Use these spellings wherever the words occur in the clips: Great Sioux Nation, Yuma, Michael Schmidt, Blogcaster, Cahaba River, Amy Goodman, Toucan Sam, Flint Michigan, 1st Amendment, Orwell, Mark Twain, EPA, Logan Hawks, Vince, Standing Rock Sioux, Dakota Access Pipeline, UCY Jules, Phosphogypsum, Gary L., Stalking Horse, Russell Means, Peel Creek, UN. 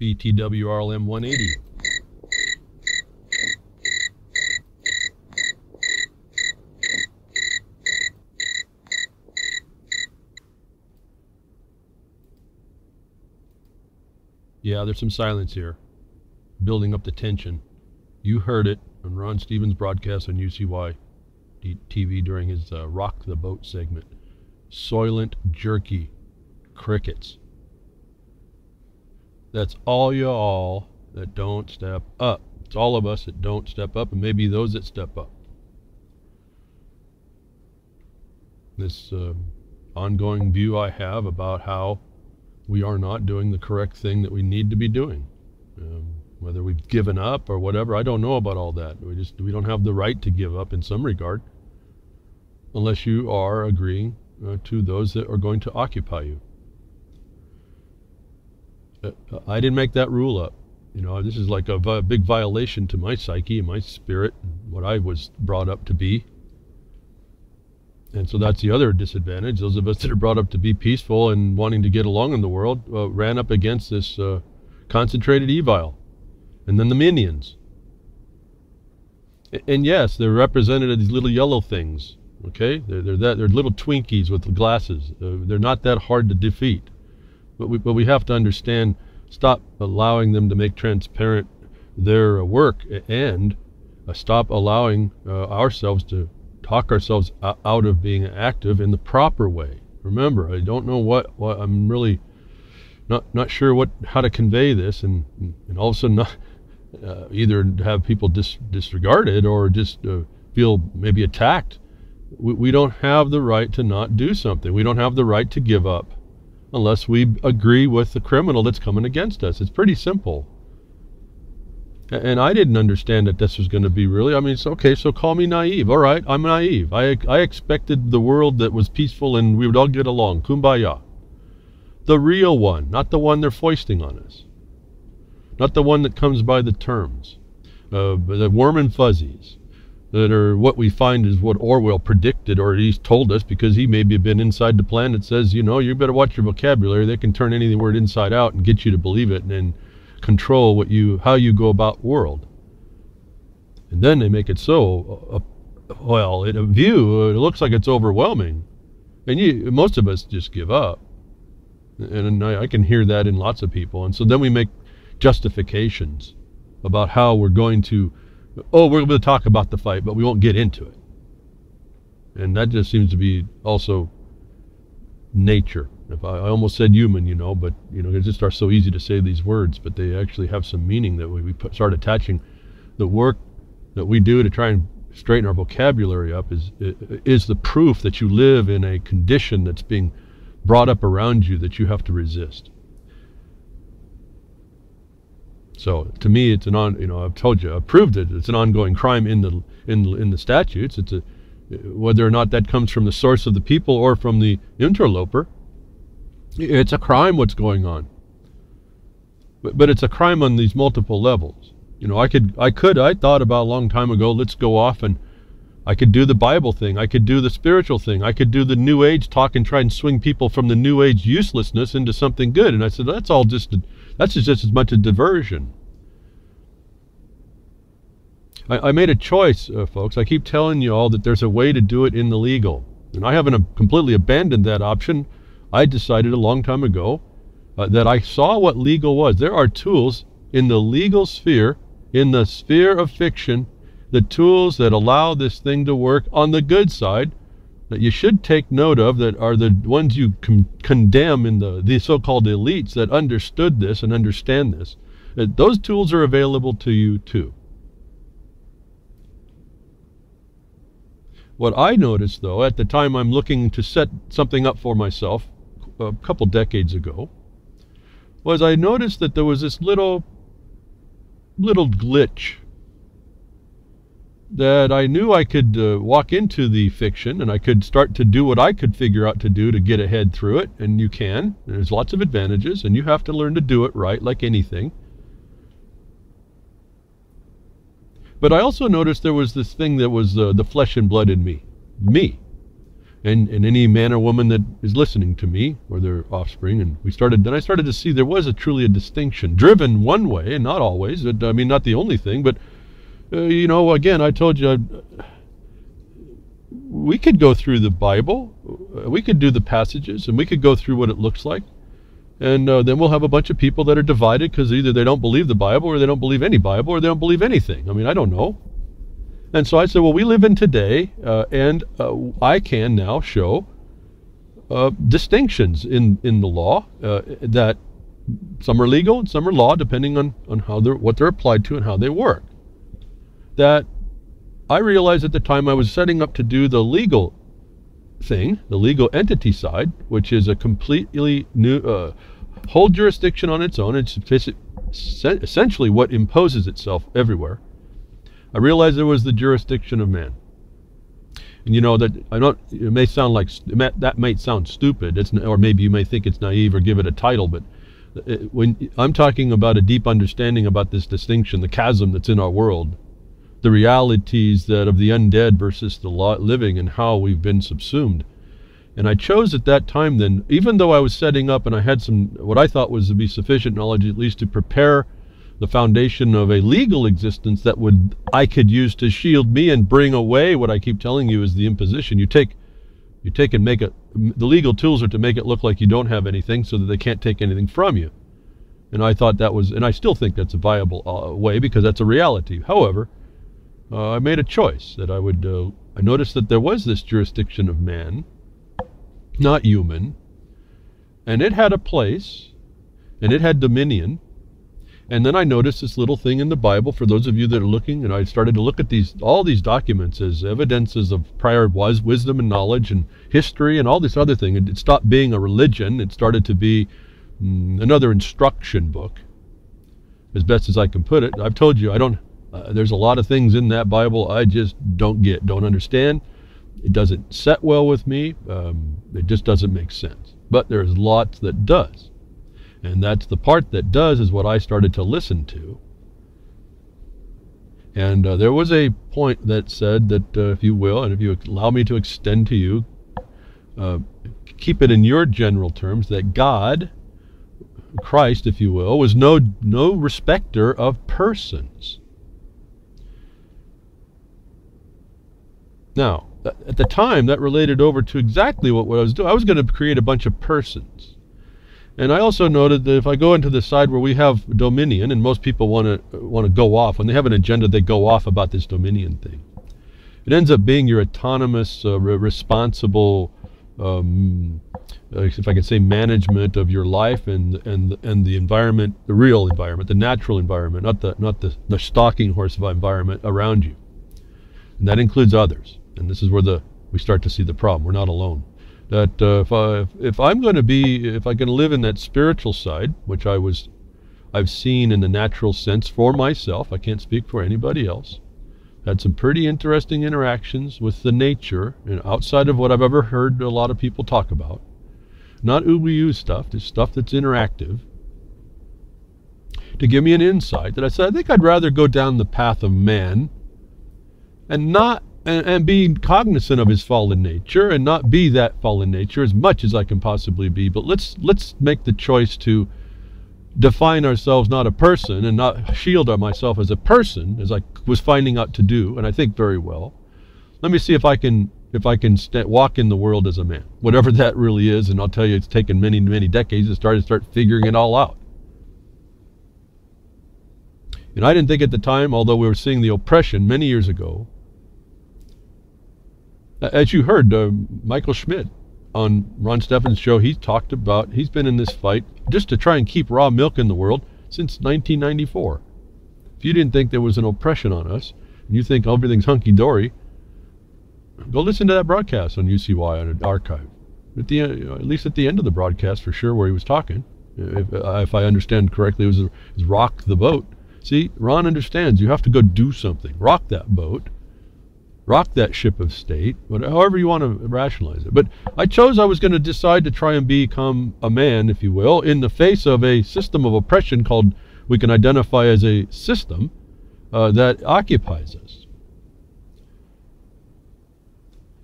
BTWRLM 180. Yeah, there's some silence here, building up the tension. You heard it on Ron Stevens' broadcast on UCY TV during his Rock the Boat segment. Soylent Jerky Crickets. That's all y'all that don't step up. It's all of us that don't step up, and maybe those that step up. This ongoing view I have about how we are not doing the correct thing that we need to be doing. Whether we've given up or whatever, I don't know about all that. We don't have the right to give up in some regard, unless you are agreeing to those that are going to occupy you. I didn't make that rule up. You know, this is like a big violation to my psyche and my spirit, what I was brought up to be. And so that's the other disadvantage. Those of us that are brought up to be peaceful and wanting to get along in the world ran up against this concentrated evil, and then the minions. And yes, they're represented as these little yellow things. Okay, they're little Twinkies with glasses. They're not that hard to defeat, but we have to understand. Stop allowing them to make transparent their work, and stop allowing ourselves to talk ourselves out of being active in the proper way. Remember, I don't know what I'm really not sure how to convey this, and all of a sudden not, either have people disregard it or just feel maybe attacked. We don't have the right to not do something. We don't have the right to give up unless we agree with the criminal that's coming against us. It's pretty simple. And I didn't understand that this was going to be really, I mean, it's okay, so call me naive. All right, I'm naive. I expected the world that was peaceful and we would all get along. Kumbaya. The real one, not the one they're foisting on us. Not the one that comes by the terms. The warm and fuzzies that are what we find is what Orwell predicted, or he's told us, because he maybe been inside the plan that says, you know, you better watch your vocabulary. They can turn any word inside out and get you to believe it, and then control how you go about world. And then they make it so well, in a view it looks like it's overwhelming, and most of us just give up. And I can hear that in lots of people. And so then we make justifications about how we're going to, oh, we're going to talk about the fight, but we won't get into it. And that just seems to be also nature. If I almost said human, you know, but you know, it just are so easy to say these words, but they actually have some meaning that we start attaching. The work that we do to try and straighten our vocabulary up is the proof that you live in a condition that's being brought up around you that you have to resist. So to me, it's you know, I've told you, I've proved it. It's an ongoing crime in the statutes. It's whether or not that comes from the source of the people or from the interloper. It's a crime what's going on, but it's a crime on these multiple levels. You know, I thought about a long time ago, let's go off and I could do the Bible thing, I could do the spiritual thing, I could do the New Age talk and try and swing people from the New Age uselessness into something good. And I said, that's just as much a diversion. I made a choice, folks. I keep telling you all that there's a way to do it in the legal, and I haven't completely abandoned that option. I decided a long time ago that I saw what legal was. There are tools in the legal sphere, in the sphere of fiction, the tools that allow this thing to work on the good side that you should take note of, that are the ones you condemn in the so-called elites that understood this and understand this. Those tools are available to you too. What I noticed, though, at the time I'm looking to set something up for myself, a couple decades ago, was I noticed that there was this little glitch that I knew I could walk into the fiction, and I could start to do what I could figure out to do to get ahead through it. And you can, and there's lots of advantages, and you have to learn to do it right, like anything. But I also noticed there was this thing that was the flesh and blood in me. and any man or woman that is listening to me or their offspring. And we started, then I started to see there was a truly distinction, driven one way, not always, but, I mean, not the only thing, but, you know, again, I told you, we could go through the Bible, we could do the passages, and we could go through what it looks like, and then we'll have a bunch of people that are divided because either they don't believe the Bible, or they don't believe any Bible, or they don't believe anything. I mean, I don't know. And so I said, well, we live in today, and I can now show distinctions in the law, that some are legal and some are law, depending on how they're, what they're applied to and how they work. That I realized at the time I was setting up to do the legal thing, the legal entity side, which is a completely new, whole jurisdiction on its own. It's essentially what imposes itself everywhere. I realized there was the jurisdiction of man, and you know that I don't. It may sound like that might sound stupid, or maybe you may think it's naive or give it a title. But when I'm talking about a deep understanding about this distinction, the chasm that's in our world, the realities that of the undead versus the living, and how we've been subsumed. And I chose at that time, then, even though I was setting up and I had some what I thought was to be sufficient knowledge, at least to prepare the foundation of a legal existence that would I could use to shield me and bring away what I keep telling you is the imposition. You take and make it. The legal tools are to make it look like you don't have anything, so that they can't take anything from you. And I thought that was, and I still think that's a viable way, because that's a reality. However, I made a choice that I would. I noticed that there was this jurisdiction of man, not human, and it had a place, and it had dominion. And then I noticed this little thing in the Bible, for those of you that are looking, and I started to look at all these documents as evidences of prior wisdom and knowledge and history and all this other thing. It stopped being a religion. It started to be another instruction book, as best as I can put it. I've told you, I don't. There's a lot of things in that Bible I just don't understand. It doesn't set well with me. It just doesn't make sense. But there's lots that does. And that's the part that does is what I started to listen to. And there was a point that said that, if you will, and if you allow me to extend to you, keep it in your general terms, that God, Christ, if you will, was no respecter of persons. Now, at the time, that related over to exactly what I was doing. I was going to create a bunch of persons. And I also noted that if I go into the side where we have dominion, and most people want to go off, when they have an agenda, they go off about this dominion thing. It ends up being your autonomous, responsible, if I could say, management of your life and the environment, the real environment, the natural environment, not the stalking horse of environment around you. And that includes others. And this is where we start to see the problem. We're not alone. That if I'm going to live in that spiritual side, which I've seen in the natural sense for myself, I can't speak for anybody else. Had some pretty interesting interactions with the nature, and outside of what I've ever heard a lot of people talk about, not ubu stuff, just stuff that's interactive, to give me an insight that I said I think I'd rather go down the path of man, and not. And be cognizant of his fallen nature, and not be that fallen nature as much as I can possibly be. But let's make the choice to define ourselves not a person, and not shield myself as a person, as I was finding out to do, and I think very well. Let me see if I can walk in the world as a man, whatever that really is. And I'll tell you, it's taken many, many decades to start figuring it all out. And I didn't think at the time, although we were seeing the oppression many years ago. As you heard, Michael Schmidt on Ron Stevens' show, he talked about, he's been in this fight just to try and keep raw milk in the world since 1994. If you didn't think there was an oppression on us, and you think everything's hunky-dory, go listen to that broadcast on UCY on an archive. At least at the end of the broadcast, for sure, where he was talking. If I understand correctly, it was rock the boat. See, Ron understands you have to go do something. Rock that boat. Rock that ship of state, however you want to rationalize it. But I was going to decide to try and become a man, if you will, in the face of a system of oppression called, we can identify as a system that occupies us.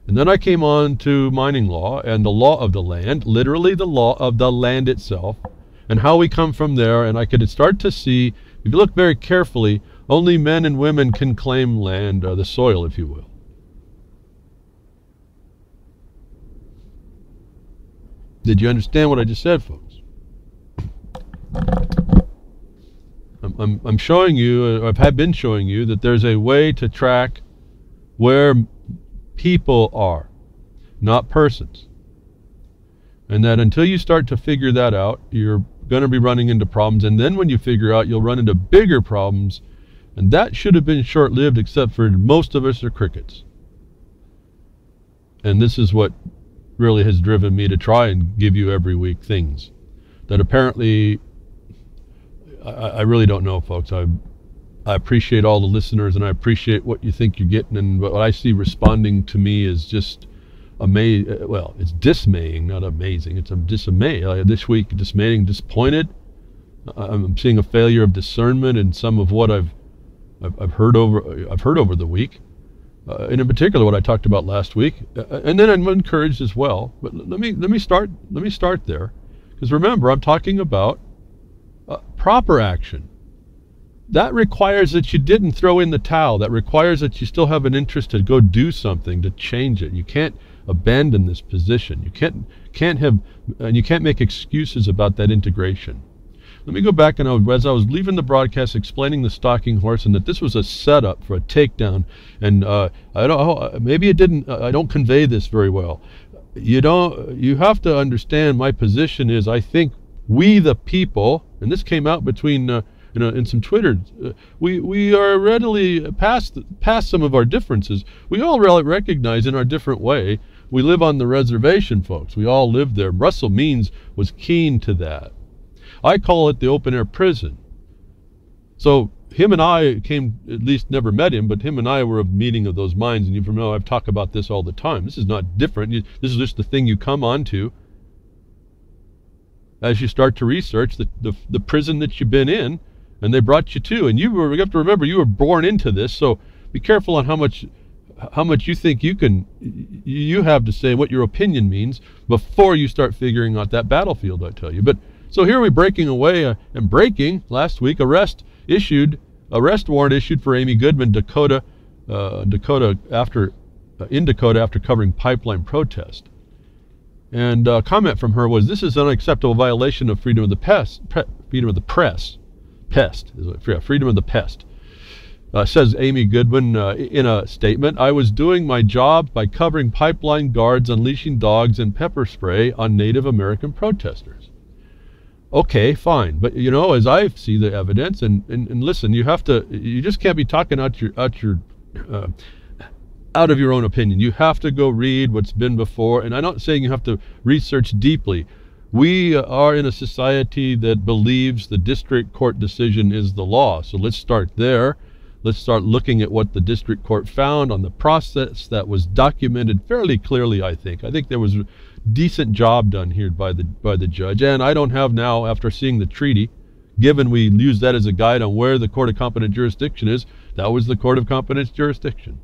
And then I came on to mining law and the law of the land, literally the law of the land itself, and how we come from there. And I could start to see, if you look very carefully, only men and women can claim land, or the soil, if you will. Did you understand what I just said, folks? I'm showing you, I've been showing you, that there's a way to track where people are, not persons. And that until you start to figure that out, you're going to be running into problems. And then when you figure out, you'll run into bigger problems. And that should have been short-lived, except for most of us are crickets. And this is what really has driven me to try and give you every week things that apparently, I really don't know, folks. I appreciate all the listeners, and I appreciate what you think you're getting, and what I see responding to me is just amazing. Well, it's dismaying, not amazing. It's a dismay. This week, dismaying, disappointed. I'm seeing a failure of discernment in some of what I've heard over the week, and in particular what I talked about last week. And then I'm encouraged as well. But let me start there, because remember, I'm talking about proper action. That requires that you didn't throw in the towel. That requires that you still have an interest to go do something to change it. You can't abandon this position. You can't have, and you can't make excuses about that integration. Let me go back, and as I was leaving the broadcast, explaining the stalking horse, and that this was a setup for a takedown. And I don't convey this very well. You have to understand. My position is, I think we the people, and this came out between. In some Twitter, we are readily past some of our differences. We all recognize in our different way. We live on the reservation, folks. We all live there. Russell Means was keen to that. I call it the open air prison. So him and I came, at least never met him, but him and I were a meeting of those minds. And you know, I've talked about this all the time. This is not different. This is just the thing you come onto as you start to research the prison that you've been in. And they brought you to, and you have to remember, you were born into this. So be careful on how much you think you have to say, what your opinion means, before you start figuring out that battlefield, I tell you. But so here we're breaking away, and breaking last week, arrest warrant issued for Amy Goodman, in Dakota after covering pipeline protest. And a comment from her was, "This is an unacceptable violation of freedom of the press." Freedom of the pest, says Amy Goodman in a statement. "I was doing my job by covering pipeline guards, unleashing dogs and pepper spray on Native American protesters." Okay, fine, but you know, as I see the evidence, and listen, you just can't be talking out of your own opinion. You have to go read what's been before, and I'm not saying you have to research deeply. We are in a society that believes the district court decision is the law. So let's start there. Let's start looking at what the district court found on the process that was documented fairly clearly, I think. I think there was a decent job done here by the judge. And I don't have now, after seeing the treaty, given we use that as a guide on where the court of competent jurisdiction is, that was the court of competent jurisdiction.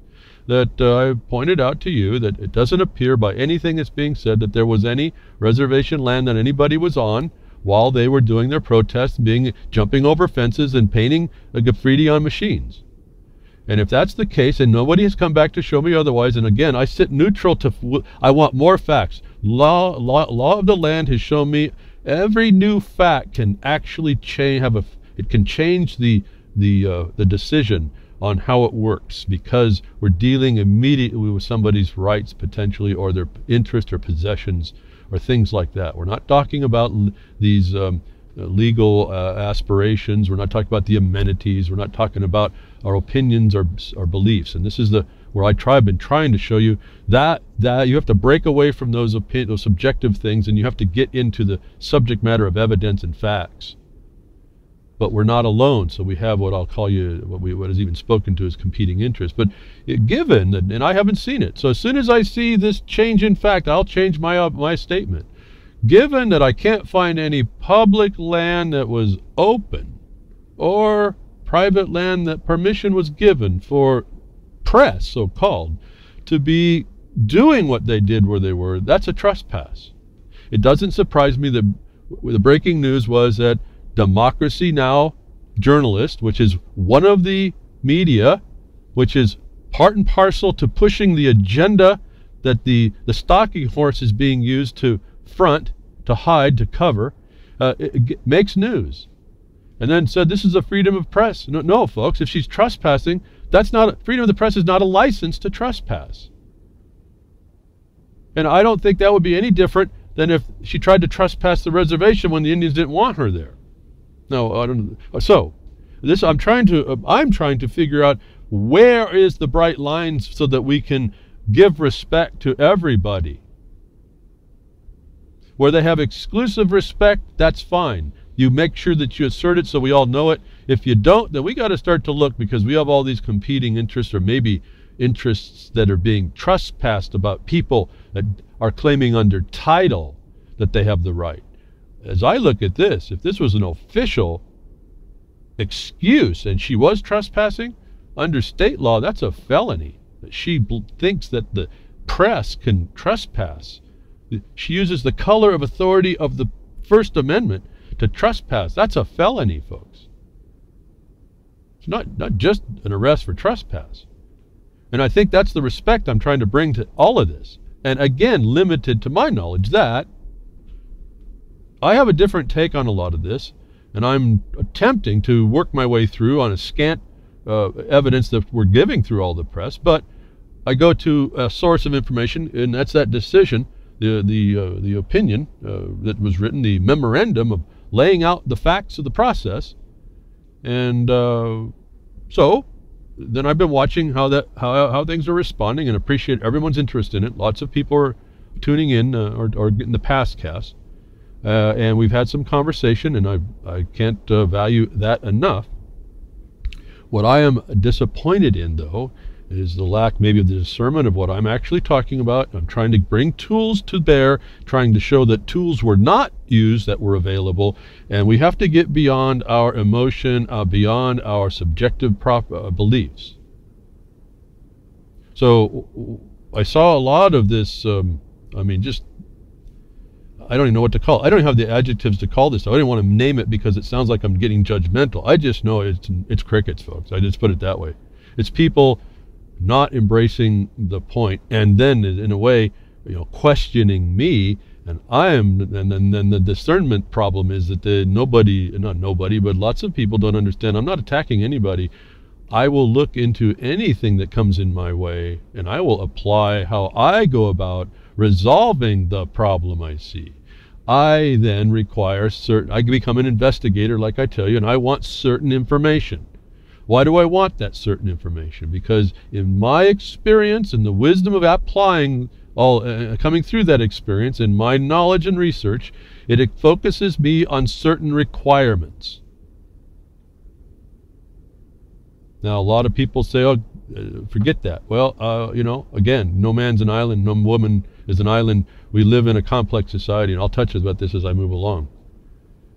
That I pointed out to you that it doesn't appear by anything that's being said that there was any reservation land that anybody was on while they were doing their protests, jumping over fences and painting a graffiti on machines. And if that's the case, and nobody has come back to show me otherwise, and again, I sit neutral I want more facts. Law of the land has shown me every new fact can actually change the decision on how it works, because we're dealing immediately with somebody's rights potentially, or their interest or possessions or things like that. We're not talking about these legal aspirations. We're not talking about the amenities. We're not talking about our opinions or our beliefs. And this is where I've been trying to show you that you have to break away from those subjective things, and you have to get into the subject matter of evidence and facts. But we're not alone, so we have what I'll call what is even spoken to as competing interest. But given that, and I haven't seen it, so as soon as I see this change in fact, I'll change my statement. Given that I can't find any public land that was open or private land that permission was given for press, so-called, to be doing what they did where they were, that's a trespass. It doesn't surprise me that the breaking news was that Democracy Now! Journalist, which is one of the media, which is part and parcel to pushing the agenda that the stalking horse is being used to front, to hide, to cover, it makes news. And then said, this is a freedom of press. No, folks, if she's trespassing, that's not, freedom of the press is not a license to trespass. And I don't think that would be any different than if she tried to trespass the reservation when the Indians didn't want her there. No, I don't know. So, this I'm trying to figure out where is the bright lines so that we can give respect to everybody. Where they have exclusive respect, that's fine. You make sure that you assert it so we all know it. If you don't, then we got to start to look, because we have all these competing interests, or maybe interests that are being trespassed about people that are claiming under title that they have the right. As I look at this, if this was an official excuse and she was trespassing, under state law, that's a felony. She thinks that the press can trespass. She uses the color of authority of the First Amendment to trespass. That's a felony, folks. It's not just an arrest for trespass. And I think that's the respect I'm trying to bring to all of this. And again, limited to my knowledge that I have a different take on a lot of this, and I'm attempting to work my way through on a scant evidence that we're giving through all the press, but I go to a source of information, and that's that decision, the opinion that was written, the memorandum of laying out the facts of the process. And so then I've been watching how things are responding, and appreciate everyone's interest in it. Lots of people are tuning in or getting the past cast, and we've had some conversation, and I can't value that enough. What I am disappointed in, though, is the lack maybe of the discernment of what I'm actually talking about. I'm trying to bring tools to bear, trying to show that tools were not used that were available, and we have to get beyond our emotion, beyond our subjective beliefs. So I saw a lot of this, I don't even know what to call it. I don't have the adjectives to call this. I didn't want to name it because it sounds like I'm getting judgmental. I just know it's crickets, folks. I just put it that way. It's people not embracing the point, and then in a way, questioning me, and then the discernment problem is that not nobody, but lots of people don't understand. I'm not attacking anybody. I will look into anything that comes in my way, and I will apply how I go about resolving the problem I see. I then require I become an investigator, like I tell you, and I want certain information. Why do I want that certain information? Because in my experience and the wisdom of applying all, coming through that experience and my knowledge and research, it focuses me on certain requirements. Now, a lot of people say, oh, forget that. Well, again, no man's an island, no woman is an island. We live in a complex society, and I'll touch about this as I move along.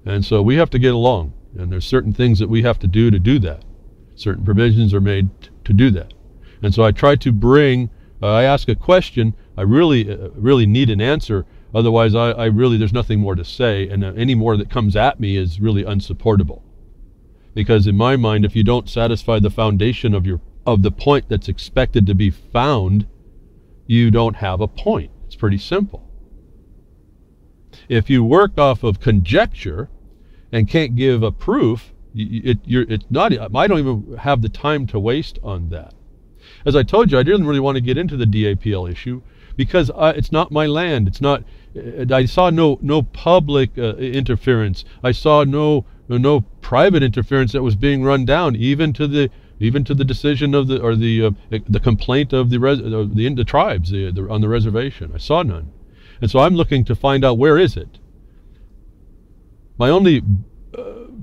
And so we have to get along, and there's certain things that we have to do that. Certain provisions are made to do that. And so I try to bring, I ask a question, I really need an answer, otherwise I there's nothing more to say, and any more that comes at me is really unsupportable. Because in my mind, if you don't satisfy the foundation of the point that's expected to be found, you don't have a point. It's pretty simple. If you work off of conjecture and can't give a proof, I don't even have the time to waste on that. As I told you, I didn't really want to get into the DAPL issue because it's not my land. It's not. I saw no public interference. I saw no private interference that was being run down, even to the decision of the complaint of the tribes on the reservation. I saw none, and so I'm looking to find out where is it. My only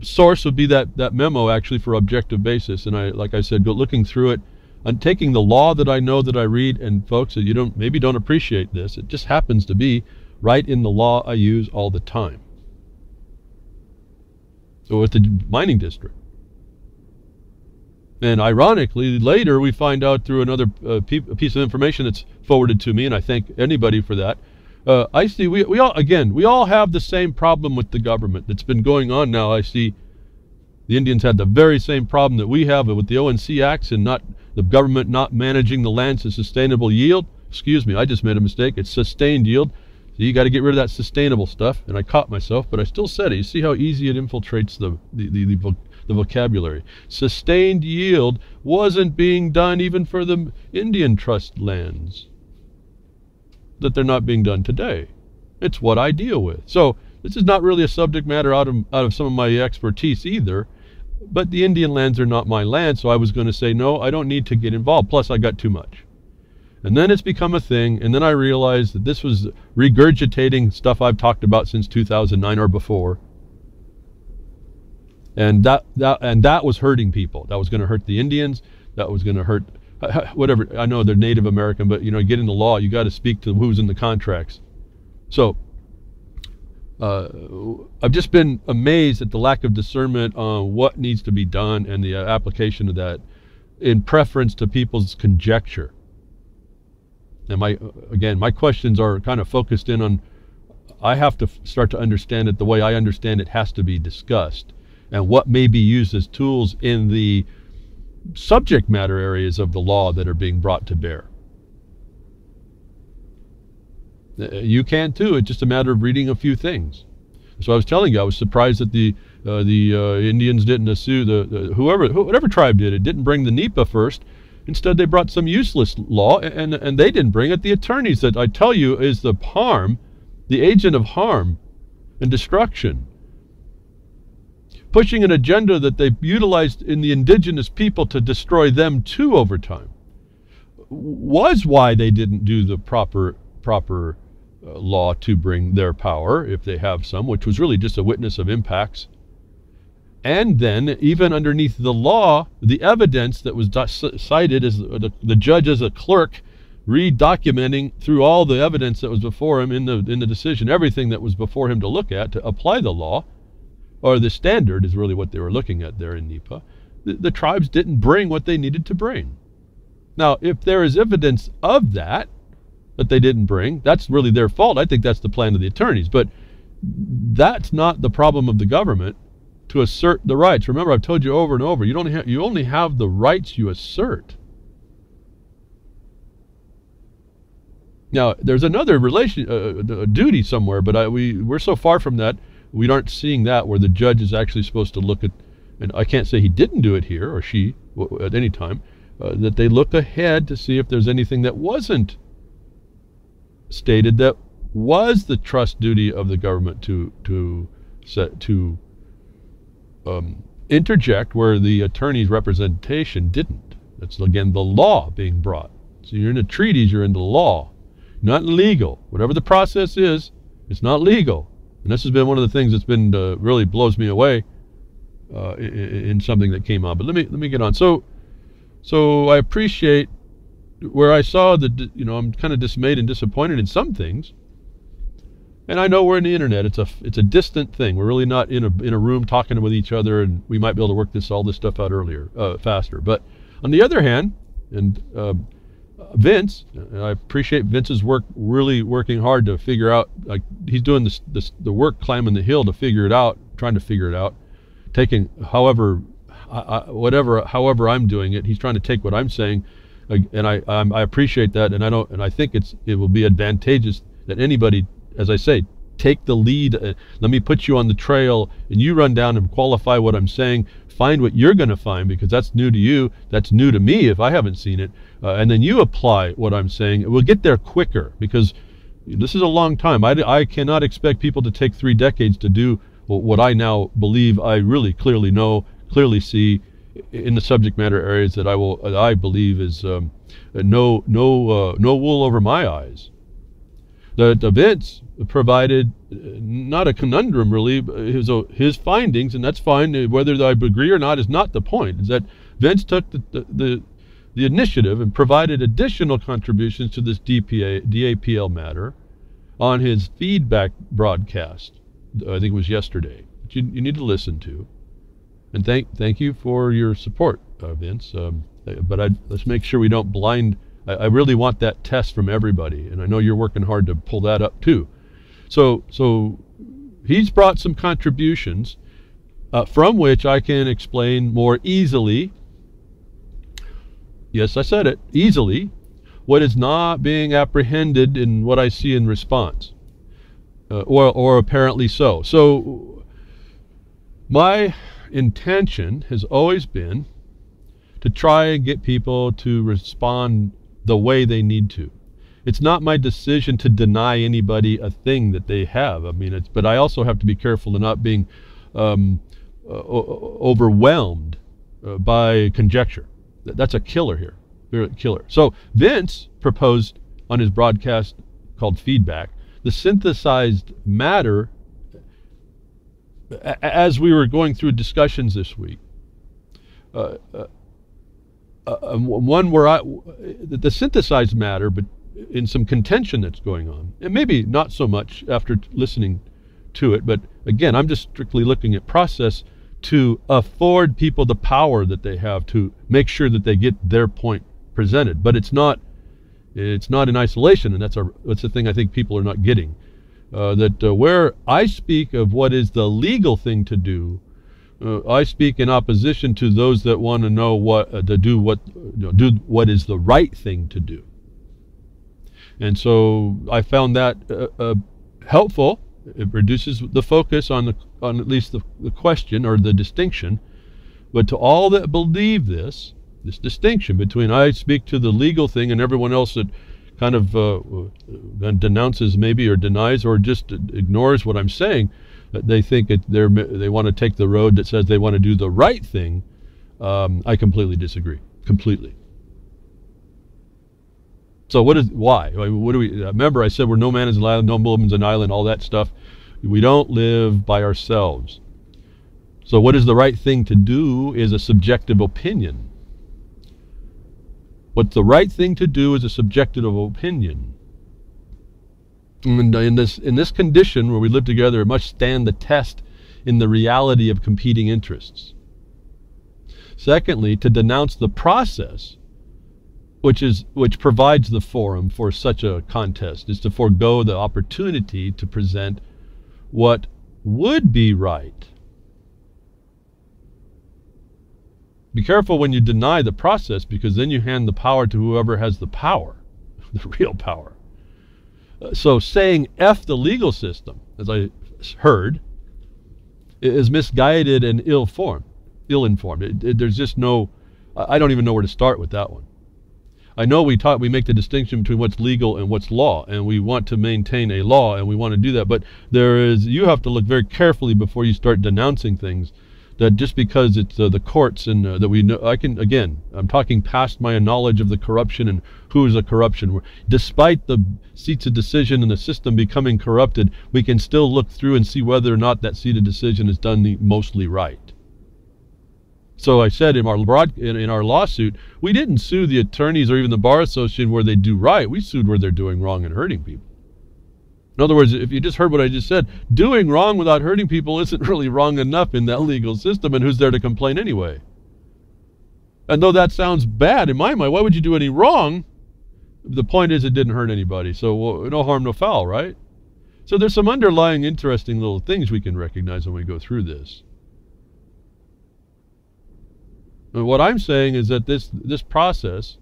source would be that memo, actually, for objective basis, and I, like I said, go looking through it and taking the law that I know that I read. And folks, you maybe don't appreciate this. It just happens to be right in the law I use all the time. So with the mining district, And ironically, later we find out through another piece of information that's forwarded to me, and I thank anybody for that. I see we all have the same problem with the government that's been going on now. I see the Indians had the very same problem that we have with the ONC Acts and not the government not managing the lands to sustainable yield. Excuse me, I just made a mistake. It's sustained yield. So you got to get rid of that sustainable stuff. And I caught myself, but I still said it. You see how easy it infiltrates the vocabulary. Sustained yield wasn't being done even for the Indian trust lands. That they're not being done today. It's what I deal with. So this is not really a subject matter out of some of my expertise either. But the Indian lands are not my land, so I was going to say, no, I don't need to get involved. Plus, I got too much. And then it's become a thing, and then I realized that this was regurgitating stuff I've talked about since 2009 or before. And that was hurting people. That was going to hurt the Indians. That was going to hurt whatever. I know they're Native American, but, you know, get into law, you got to speak to who's in the contracts. So I've just been amazed at the lack of discernment on what needs to be done and the application of that in preference to people's conjecture. And my questions are kind of focused in on, I have to start to understand it the way I understand it has to be discussed, and what may be used as tools in the subject matter areas of the law that are being brought to bear. You can too. It's just a matter of reading a few things. So I was telling you, I was surprised that the Indians didn't sue whatever tribe did it didn't bring the NEPA first. Instead, they brought some useless law, and they didn't bring it. The attorneys that I tell you is the harm, the agent of harm and destruction, pushing an agenda that they utilized in the indigenous people to destroy them too over time, was why they didn't do the proper law to bring their power, if they have some, which was really just a witness of impacts. And then, even underneath the law, the evidence that was cited as the judge as a clerk, redocumenting through all the evidence that was before him in the decision, everything that was before him to look at to apply the law, or the standard is really what they were looking at there in NEPA. The tribes didn't bring what they needed to bring. Now, if there is evidence of that they didn't bring, that's really their fault. I think that's the plan of the attorneys, but that's not the problem of the government. To assert the rights. Remember, I've told you over and over, you only have the rights you assert. Now, there's another duty somewhere, but we're so far from that, we aren't seeing that, where the judge is actually supposed to look at, and I can't say he didn't do it here, or she, at any time, that they look ahead to see if there's anything that wasn't stated that was the trust duty of the government to interject where the attorney's representation didn't. That's, again, the law being brought. So you're in the treaties, you're in the law, not legal. Whatever the process is, it's not legal. And this has been one of the things that's been really blows me away in something that came on. But let me get on. So I appreciate where I saw that. You know, I'm kind of dismayed and disappointed in some things. And I know we're in the internet. It's a distant thing. We're really not in a room talking with each other, and we might be able to work all this stuff out faster. But on the other hand, and Vince, and I appreciate Vince's work, really working hard to figure out. Like, he's doing the work, climbing the hill to figure it out, trying to figure it out, taking however I'm doing it. He's trying to take what I'm saying, and I appreciate that, and I don't, and I think it will be advantageous that anybody. As I say, take the lead. Let me put you on the trail, and you run down and qualify what I'm saying. Find what you're going to find, because that's new to you. That's new to me if I haven't seen it. And then you apply what I'm saying. We'll get there quicker, because this is a long time. I cannot expect people to take 3 decades to do what I now believe I really clearly know, clearly see in the subject matter areas that I believe is no wool over my eyes. The Vince provided not a conundrum, really, his findings, and that's fine. Whether I agree or not is not the point. Is that Vince took the initiative and provided additional contributions to this DAPL matter on his feedback broadcast. I think it was yesterday. You need to listen to, and thank you for your support. Vince. But let's make sure we don't blind. I really want that test from everybody, and I know you're working hard to pull that up too. So he's brought some contributions from which I can explain more easily. Yes, I said it, easily, what is not being apprehended in what I see in response, or apparently so. So my intention has always been to try and get people to respond the way they need to. It's not my decision to deny anybody a thing that they have. I mean, but I also have to be careful of not being overwhelmed by conjecture. That's a killer here. They're a killer. So Vince proposed on his broadcast called Feedback the synthesized matter as we were going through discussions this week. One where the synthesized matter, but in some contention that's going on, and maybe not so much after listening to it, but again, I'm just strictly looking at process to afford people the power that they have to make sure that they get their point presented. But it's not in isolation, and that's the thing I think people are not getting. Where I speak of what is the legal thing to do, I speak in opposition to those that want to know what to do, do what is the right thing to do. And so I found that helpful. It reduces the focus on at least the question or the distinction. But to all that believe this distinction between I speak to the legal thing and everyone else that kind of denounces maybe or denies or just ignores what I'm saying, they think they want to take the road that says they want to do the right thing. I completely disagree, completely. So why? What do we? Remember, I said we're no man is an island, no woman's an island, all that stuff. We don't live by ourselves. So what is the right thing to do is a subjective opinion. What the right thing to do is a subjective opinion. And in this condition where we live together, it must stand the test in the reality of competing interests. Secondly, to denounce the process which provides the forum for such a contest, is to forego the opportunity to present what would be right. Be careful when you deny the process, because then you hand the power to whoever has the power, the real power. So saying F the legal system, as I heard, is misguided and ill-informed. There's just no, I don't even know where to start with that one. I know we make the distinction between what's legal and what's law, and we want to maintain a law, and we want to do that, but you have to look very carefully before you start denouncing things, that just because it's the courts and that we know, I'm talking past my knowledge of the corruption and who is a corruption. Despite the seats of decision and the system becoming corrupted, we can still look through and see whether or not that seat of decision is done mostly right. So I said in our lawsuit, we didn't sue the attorneys or even the bar association where they do right. We sued where they're doing wrong and hurting people. In other words, if you just heard what I just said, doing wrong without hurting people isn't really wrong enough in that legal system, and who's there to complain anyway? And though that sounds bad in my mind, why would you do any wrong? The point is it didn't hurt anybody, so no harm, no foul, right? So there's some underlying interesting little things we can recognize when we go through this. What I'm saying is that this process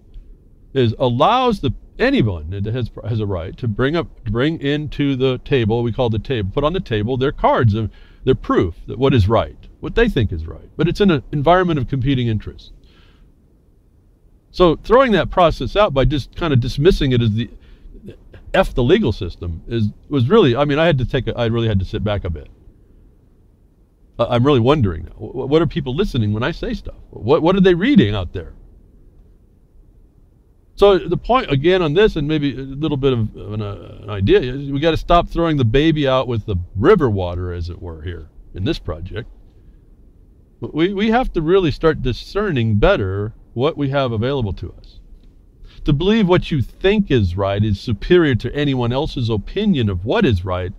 allows anyone that has a right to bring into the table, we call the table, put on the table their cards, their proof that what is right, what they think is right. But it's in an environment of competing interests. So throwing that process out by just kind of dismissing it as the F the legal system was really, I mean, I really had to sit back a bit. I'm really wondering, what are people listening when I say stuff? What are they reading out there? So the point, again, on this, and maybe a little bit of an idea, is we got to stop throwing the baby out with the river water, as it were, here in this project. We have to really start discerning better what we have available to us. To believe what you think is right is superior to anyone else's opinion of what is right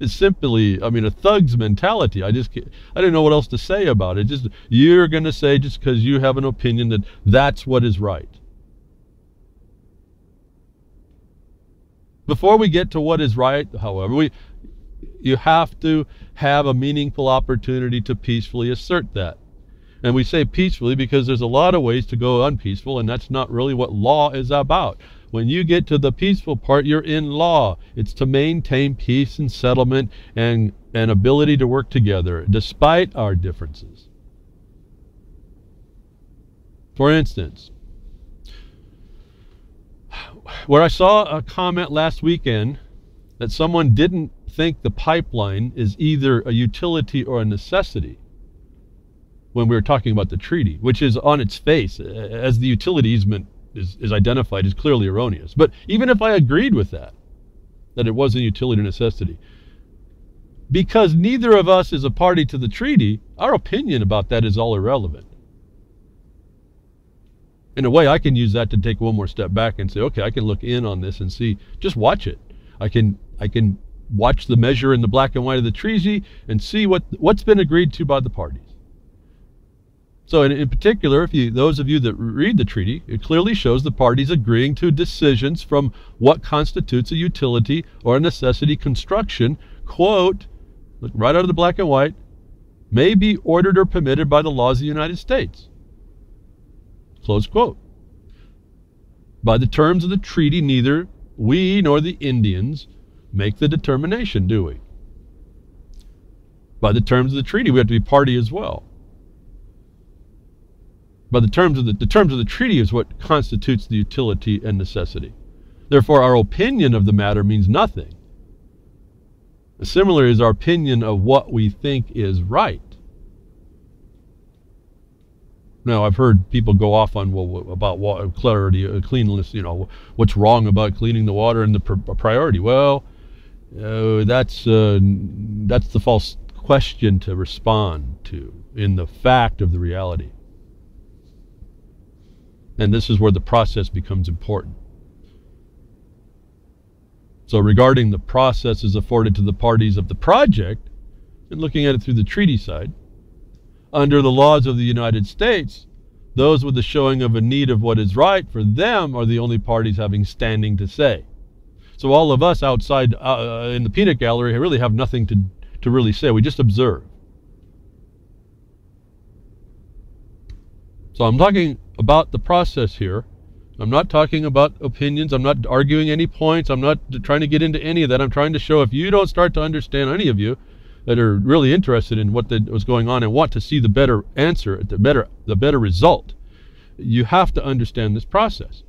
It's simply, I mean, a thug's mentality. I didn't know what else to say about it. Just, you're going to say just because you have an opinion that that's what is right. Before we get to what is right, however, you have to have a meaningful opportunity to peacefully assert that. And we say peacefully because there's a lot of ways to go unpeaceful, and that's not really what law is about. When you get to the peaceful part, you're in law. It's to maintain peace and settlement and ability to work together, despite our differences. For instance, where I saw a comment last weekend that someone didn't think the pipeline is either a utility or a necessity when we were talking about the treaty, which is on its face, as the utility easement is identified, is clearly erroneous. But even if I agreed with that, that it was a utility or necessity, because neither of us is a party to the treaty, our opinion about that is all irrelevant. In a way, I can use that to take one more step back and say, okay, I can look in on this and see, just watch it. I can watch the measure in the black and white of the treaty and see what's been agreed to by the parties. So in particular, those of you that read the treaty, it clearly shows the parties agreeing to decisions from what constitutes a utility or a necessity construction, quote, look right out of the black and white, may be ordered or permitted by the laws of the United States, close quote. By the terms of the treaty, neither we nor the Indians make the determination, do we? By the terms of the treaty, we have to be party as well. But the terms of the treaty is what constitutes the utility and necessity. Therefore, our opinion of the matter means nothing. Similar is our opinion of what we think is right. Now, I've heard people go off on about water clarity, cleanliness. You know, what's wrong about cleaning the water and the priority? Well, that's the false question to respond to in the fact of the reality. And this is where the process becomes important. So regarding the processes afforded to the parties of the project, and looking at it through the treaty side, under the laws of the United States, those with the showing of a need of what is right for them are the only parties having standing to say. So all of us outside in the peanut gallery really have nothing to really say. We just observe. So I'm talking about the process here. I'm not talking about opinions. I'm not arguing any points. I'm not trying to get into any of that. I'm trying to show, if you don't start to understand, any of you that are really interested in what was going on and want to see the better answer, the better result, you have to understand this process.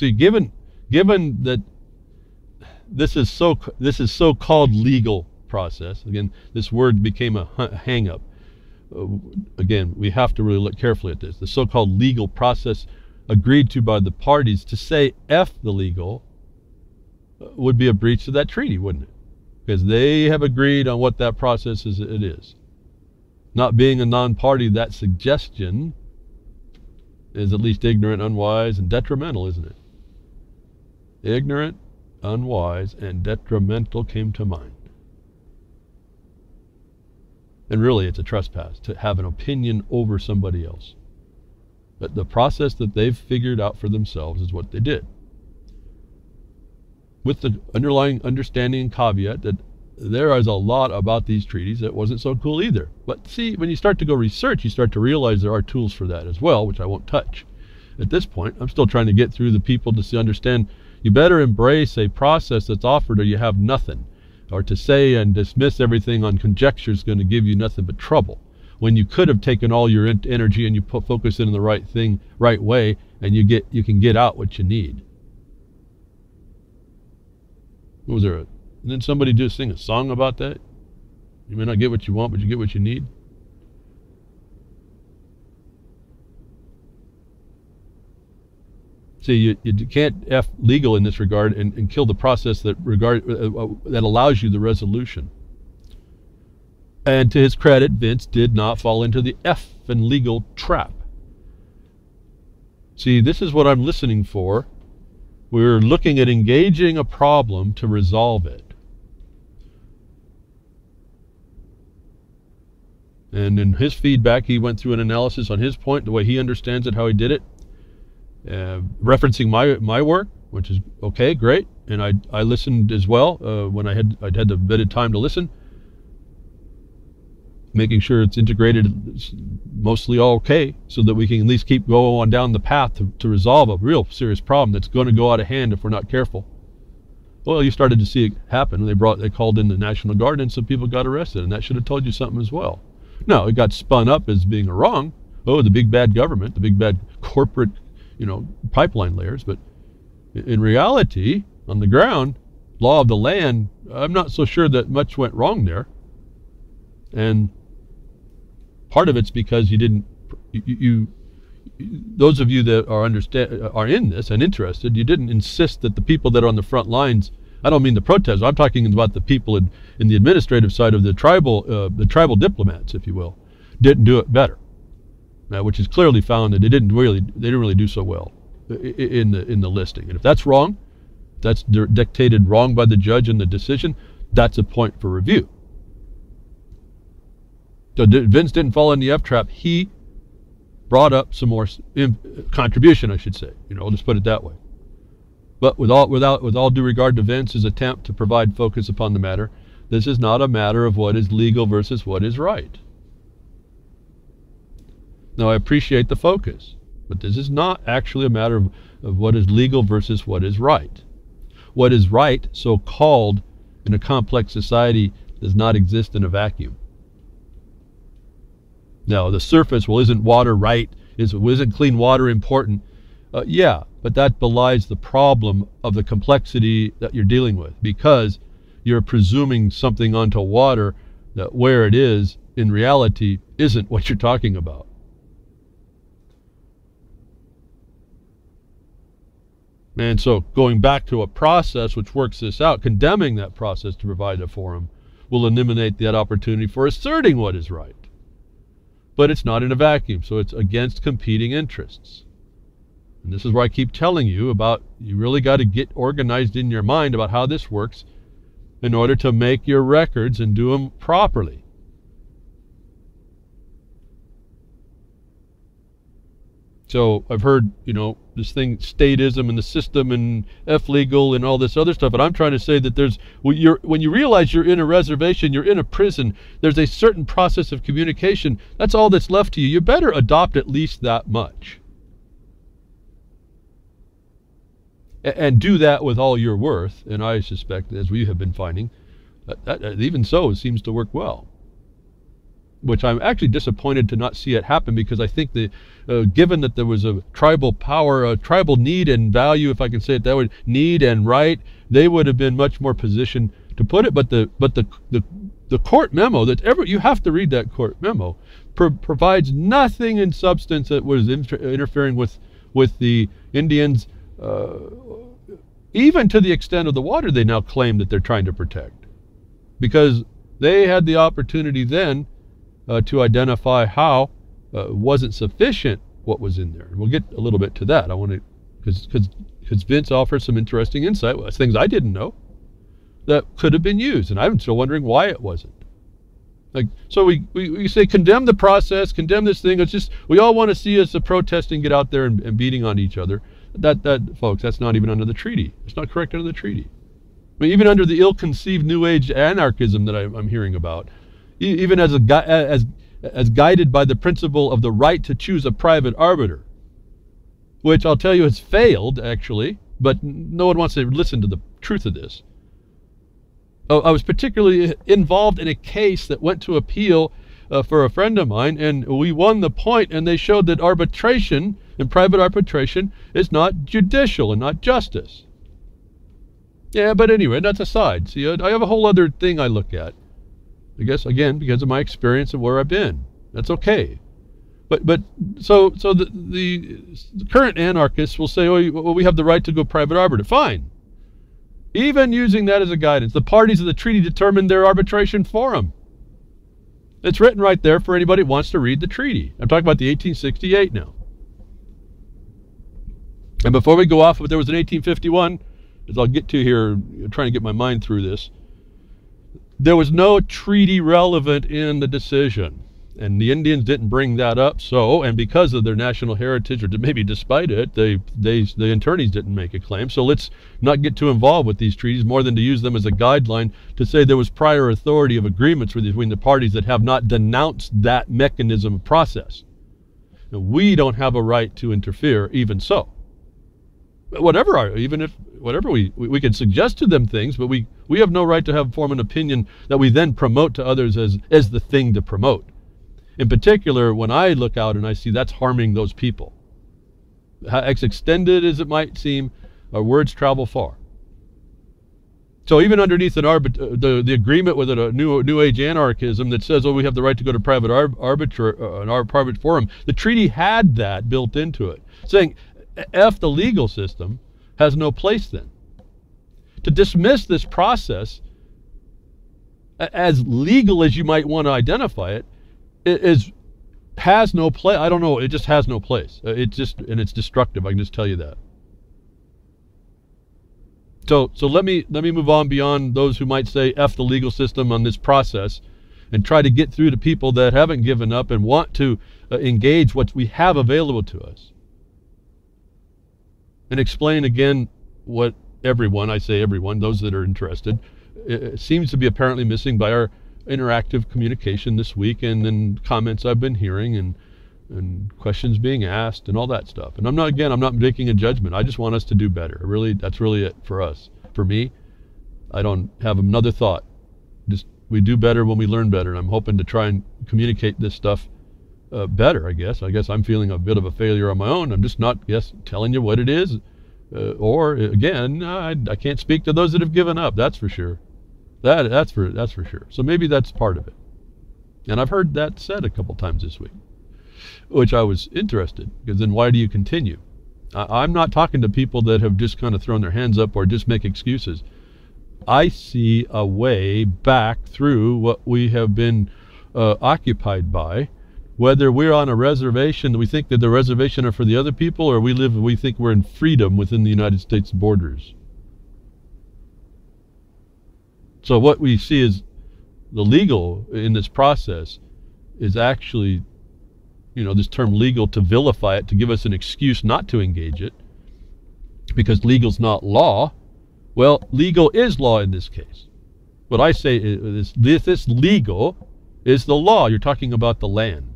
See, given that this is so-called legal process, again, this word became a hang-up. Again, we have to really look carefully at this. The so-called legal process agreed to by the parties, to say F the legal would be a breach of that treaty, wouldn't it? Because they have agreed on what that process is. It is. Not being a non-party, that suggestion is at least ignorant, unwise, and detrimental, isn't it? Ignorant, unwise, and detrimental came to mind. And really, it's a trespass to have an opinion over somebody else. But the process that they've figured out for themselves is what they did, with the underlying understanding and caveat that there is a lot about these treaties that wasn't so cool either. But see, when you start to go research, you start to realize there are tools for that as well, which I won't touch at this point. I'm still trying to get through the people to see, understand. You better embrace a process that's offered, or you have nothing. Or to say and dismiss everything on conjecture is going to give you nothing but trouble, when you could have taken all your energy and you focus in the right thing, right way, and you can get out what you need. What was there? Didn't somebody just sing a song about that? You may not get what you want, but you get what you need. See, you can't F legal in this regard and kill the process that allows you the resolution. And to his credit, Vince did not fall into the F and legal trap. See, this is what I'm listening for We're looking at engaging a problem to resolve it. And in his feedback, he went through an analysis on his point, the way he understands it, how he did it, referencing my work, which is okay, great. And I listened as well when I'd had a bit of time to listen, making sure it's integrated, it's mostly all okay, so that we can at least keep going on down the path to resolve a real serious problem that's going to go out of hand if we're not careful. Well, you started to see it happen. They called in the National Guard, and some people got arrested, and that should have told you something as well. No, it got spun up as being wrong. Oh, the big bad government, the big bad corporate, pipeline layers. But in reality, on the ground, law of the land, I'm not so sure that much went wrong there. And part of it's because you didn't, those of you that are in this and interested, you didn't insist that the people that are on the front lines. I don't mean the protesters. I'm talking about the people in the administrative side of the tribal diplomats, if you will, didn't do it better. Now, which is clearly found that they didn't really do so well in the listing. And if that's wrong, that's dictated wrong by the judge in the decision. That's a point for review. So Vince didn't fall in the F trap. He brought up some more contribution, I should say. I'll just put it that way. But with all due regard to Vince's attempt to provide focus upon the matter, this is not a matter of what is legal versus what is right. Now, I appreciate the focus, but this is not actually a matter of what is legal versus what is right. What is right, so-called, in a complex society does not exist in a vacuum. Now, the surface, well, isn't water right? Isn't clean water important? Yeah, but that belies the problem of the complexity that you're dealing with, because you're presuming something onto water that where it is in reality isn't what you're talking about. And so going back to a process which works this out, condemning that process to provide a forum will eliminate that opportunity for asserting what is right. But it's not in a vacuum, so it's against competing interests. And this is where I keep telling you about, you really got to get organized in your mind about how this works in order to make your records and do them properly. So I've heard, this thing, statism and the system and F-legal and all this other stuff, but I'm trying to say that when you realize you're in a reservation, you're in a prison, there's a certain process of communication. That's all that's left to you. You better adopt at least that much. And do that with all your worth, and I suspect, as we have been finding, that even so, it seems to work well. Which I'm actually disappointed to not see it happen, because I think given that there was a tribal power, a tribal need and value, if I can say it that way, need and right, they would have been much more positioned to put it. But the court memo you have to read that court memo provides nothing in substance that was interfering with the Indians. Even to the extent of the water they now claim that they're trying to protect, because they had the opportunity then to identify how wasn't sufficient what was in there. We'll get a little bit to that. I want to, because Vince offers some interesting insight, things I didn't know that could have been used, and I'm still wondering why it wasn't. So we say condemn the process, condemn this thing. It's just we all want to see us protesting, get out there and beating on each other. That folks, that's not even under the treaty. It's not correct under the treaty. I mean, even under the ill-conceived New Age anarchism that I'm hearing about, even as guided by the principle of the right to choose a private arbiter, which I'll tell you has failed actually, but no one wants to listen to the truth of this. I was particularly involved in a case that went to appeal for a friend of mine, and we won the point, and they showed that arbitration. And private arbitration is not judicial and not justice. Yeah, but anyway, that's aside. See, I have a whole other thing I look at. I guess, again, because of my experience of where I've been. That's okay. But so the current anarchists will say, oh, well, we have the right to go private arbiter. Fine. Even using that as a guidance, the parties of the treaty determined their arbitration forum. It's written right there for anybody who wants to read the treaty. I'm talking about the 1868 now. And before we go off, there was an 1851, as I'll get to here, I'm trying to get my mind through this. There was no treaty relevant in the decision, and the Indians didn't bring that up. So, and because of their national heritage, or maybe despite it, the attorneys didn't make a claim. So let's not get too involved with these treaties more than to use them as a guideline to say there was prior authority of agreements between the parties that have not denounced that mechanism of process. Now, we don't have a right to interfere, even so. Whatever we can suggest to them things, but we have no right to have form an opinion that we then promote to others as the thing to promote. In particular, when I look out and I see that's harming those people. As extended as it might seem, our words travel far. So even underneath an the agreement with a new age anarchism that says, oh, we have the right to go to private private forum, the treaty had that built into it, saying, F the legal system has no place then. To dismiss this process as legal as you might want to identify it, has no place. I don't know. It just has no place. And it's destructive. I can just tell you that. So let me move on beyond those who might say F the legal system on this process, and try to get through to people that haven't given up and want to engage what we have available to us. And explain again what everyone, I say everyone, those that are interested, seems to be apparently missing by our interactive communication this week, and then comments I've been hearing and questions being asked and all that stuff. And I'm not making a judgment. I just want us to do better. Really, that's really it for us. For me, I don't have another thought. Just we do better when we learn better. And I'm hoping to try and communicate this stuff better, I guess. I guess I'm feeling a bit of a failure on my own. I'm just not, yes, telling you what it is. Or again, I can't speak to those that have given up. That's for sure. That's for sure. So maybe that's part of it. And I've heard that said a couple times this week, which I was interested, because then why do you continue? I'm not talking to people that have just kind of thrown their hands up or just make excuses. I see a way back through what we have been occupied by. Whether we're on a reservation, we think that the reservation are for the other people, or we think we're in freedom within the United States borders. So what we see is the legal in this process is actually, this term legal, to vilify it, to give us an excuse not to engage it, because legal's not law. Well, legal is law in this case. What I say is this legal is the law. You're talking about the land.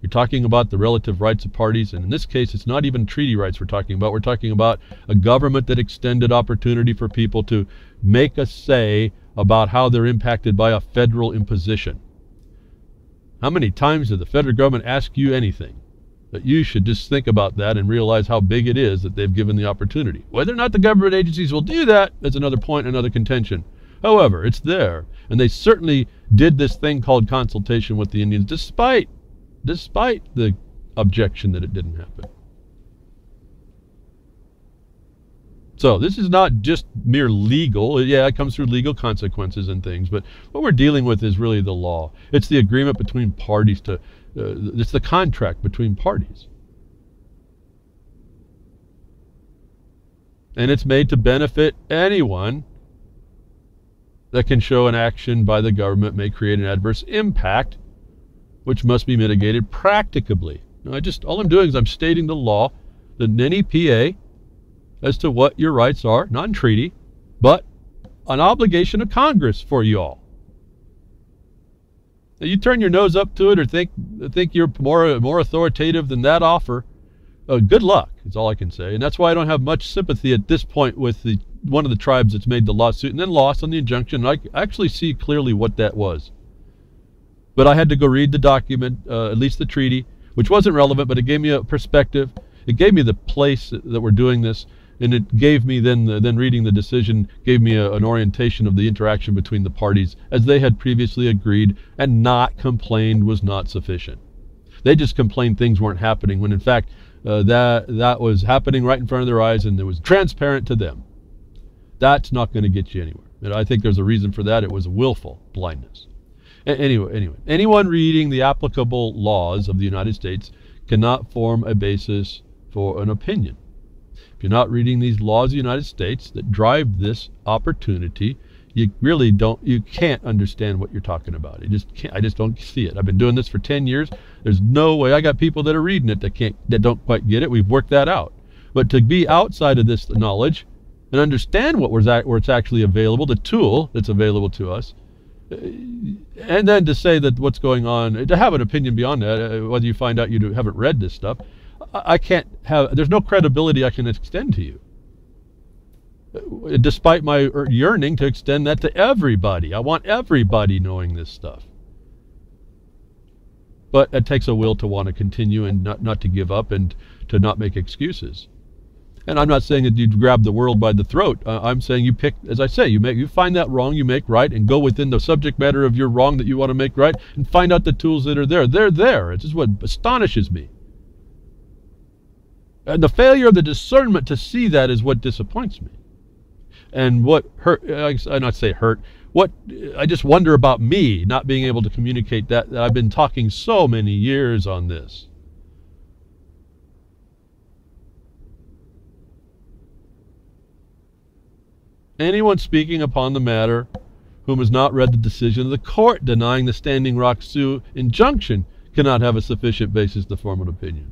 You're talking about the relative rights of parties, and in this case, it's not even treaty rights we're talking about. We're talking about a government that extended opportunity for people to make a say about how they're impacted by a federal imposition. How many times did the federal government ask you anything? That you should just think about that and realize how big it is that they've given the opportunity. Whether or not the government agencies will do that, that's another point, another contention. However, it's there, and they certainly did this thing called consultation with the Indians, despite the objection that it didn't happen. So this is not just mere legal. Yeah, it comes through legal consequences and things, but what we're dealing with is really the law. It's the agreement between parties it's the contract between parties. And it's made to benefit anyone that can show an action by the government may create an adverse impact which must be mitigated practicably. Now, all I'm doing is I'm stating the law, the NEPA, as to what your rights are, non-treaty, but an obligation of Congress for you all. Now, you turn your nose up to it or think you're more authoritative than that offer, good luck, is all I can say. And that's why I don't have much sympathy at this point with one of the tribes that's made the lawsuit and then lost on the injunction. I actually see clearly what that was. But I had to go read the document, at least the treaty, which wasn't relevant, but it gave me a perspective. It gave me the place that we're doing this, and it gave me then reading the decision gave me an orientation of the interaction between the parties as they had previously agreed, and not complained was not sufficient. They just complained things weren't happening when in fact that was happening right in front of their eyes, and it was transparent to them. That's not going to get you anywhere. And I think there's a reason for that. It was willful blindness. Anyway, anyone reading the applicable laws of the United States cannot form a basis for an opinion. If you're not reading these laws of the United States that drive this opportunity, you really don't, you can't understand what you're talking about. You just can't, I just don't see it. I've been doing this for 10 years. There's no way. I got people that are reading it that can't, that don't quite get it. We've worked that out. But to be outside of this knowledge and understand what was where it's actually available, the tool that's available to us, and then to say that what's going on, to have an opinion beyond that, whether you find out you haven't read this stuff, I can't have, there's no credibility I can extend to you. Despite my yearning to extend that to everybody. I want everybody knowing this stuff. But it takes a will to want to continue and not to give up and to not make excuses. And I'm not saying that you grab the world by the throat. I'm saying you pick, as I say, you find that wrong, you make right, and go within the subject matter of your wrong that you want to make right, and find out the tools that are there. They're there. It's just what astonishes me. And the failure of the discernment to see that is what disappoints me. And what hurt, I not say hurt, what I just wonder about me not being able to communicate that I've been talking so many years on this. Anyone speaking upon the matter whom has not read the decision of the court denying the Standing Rock Sioux injunction cannot have a sufficient basis to form an opinion.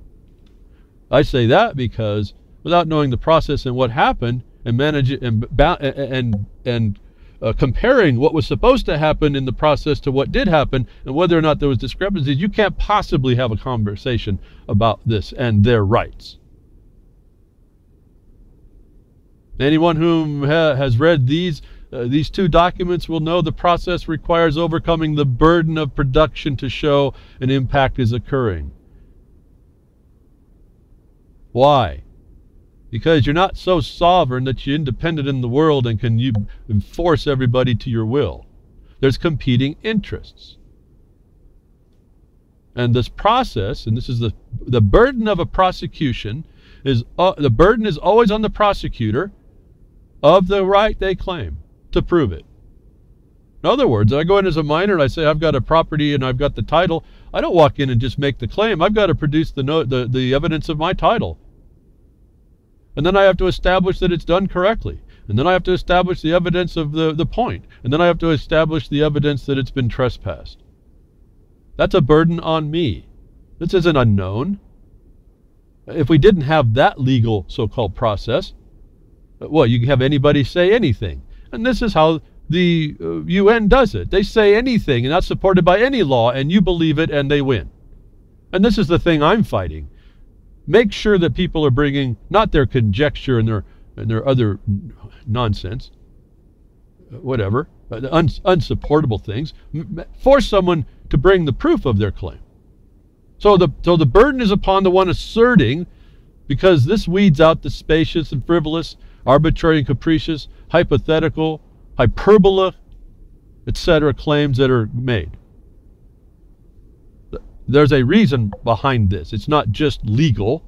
I say that because without knowing the process and what happened, and manage it and comparing what was supposed to happen in the process to what did happen and whether or not there was discrepancies, you can't possibly have a conversation about this and their rights. Anyone whom has read these two documents will know the process requires overcoming the burden of production to show an impact is occurring. Why? Because you're not so sovereign that you're independent in the world and can you force everybody to your will. There's competing interests. And this process, and this is the burden of a prosecution, is the burden is always on the prosecutor of the right they claim to prove it. In other words, I go in as a minor and I say, I've got a property and I've got the title. I don't walk in and just make the claim. I've got to produce the evidence of my title. And then I have to establish that it's done correctly. And then I have to establish the evidence of the point. And then I have to establish the evidence that it's been trespassed. That's a burden on me. This isn't unknown. If we didn't have that legal so-called process, well, you can have anybody say anything. And this is how the UN does it. They say anything and not supported by any law, and you believe it and they win. And this is the thing I'm fighting. Make sure that people are bringing not their conjecture and their other nonsense, whatever, unsupportable things. Force someone to bring the proof of their claim. So the burden is upon the one asserting, because this weeds out the spacious and frivolous, arbitrary and capricious, hypothetical, hyperbola, etc. claims that are made. There's a reason behind this. It's not just legal.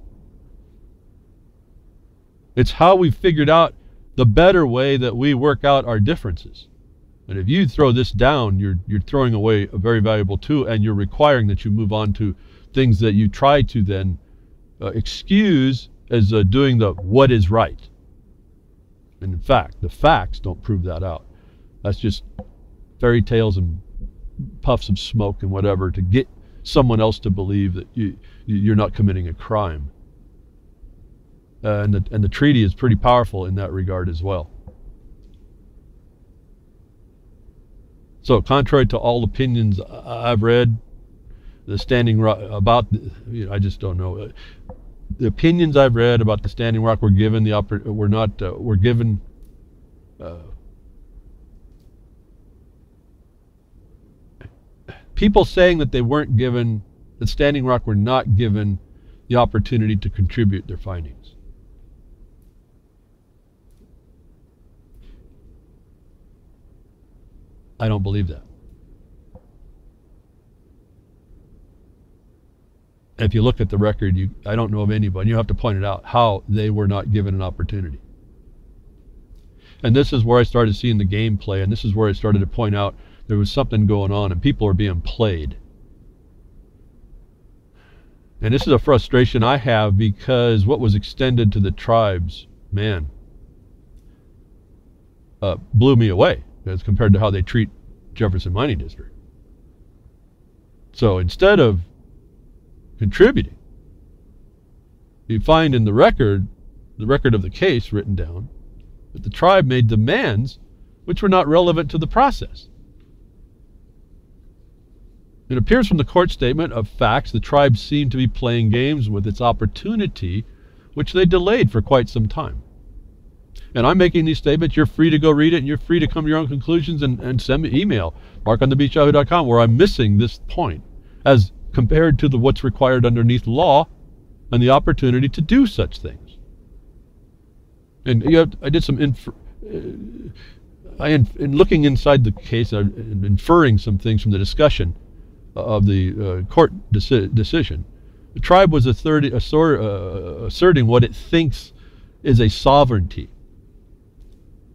It's how we figured out the better way that we work out our differences. And if you throw this down, you're throwing away a very valuable tool, and you're requiring that you move on to things that you try to then excuse as doing the what is right. And in fact, the facts don't prove that out. That's just fairy tales and puffs of smoke and whatever to get someone else to believe that you're not committing a crime. And the treaty is pretty powerful in that regard as well. So contrary to all opinions I've read, the Standing Rock about, I just don't know. The opinions I've read about the Standing Rock were given the people saying that they weren't given, that Standing Rock were not given the opportunity to contribute their findings. I don't believe that. If you look at the record, I don't know of anybody, you have to point it out, how they were not given an opportunity. And this is where I started seeing the game play, and this is where I started to point out there was something going on and people are being played. And this is a frustration I have, because what was extended to the tribes, man, blew me away as compared to how they treat Jefferson Mining District. So instead of contributing, you find in the record of the case written down, that the tribe made demands which were not relevant to the process. It appears from the court statement of facts the tribe seemed to be playing games with its opportunity, which they delayed for quite some time. And I'm making these statements. You're free to go read it, and you're free to come to your own conclusions and send me email, markonthebeach@yahoo.com, where I'm missing this point as compared to what's required underneath law and the opportunity to do such things. And you know, I did some in looking inside the case, and inferring some things from the discussion of the court decision. The tribe was asserting what it thinks is a sovereignty.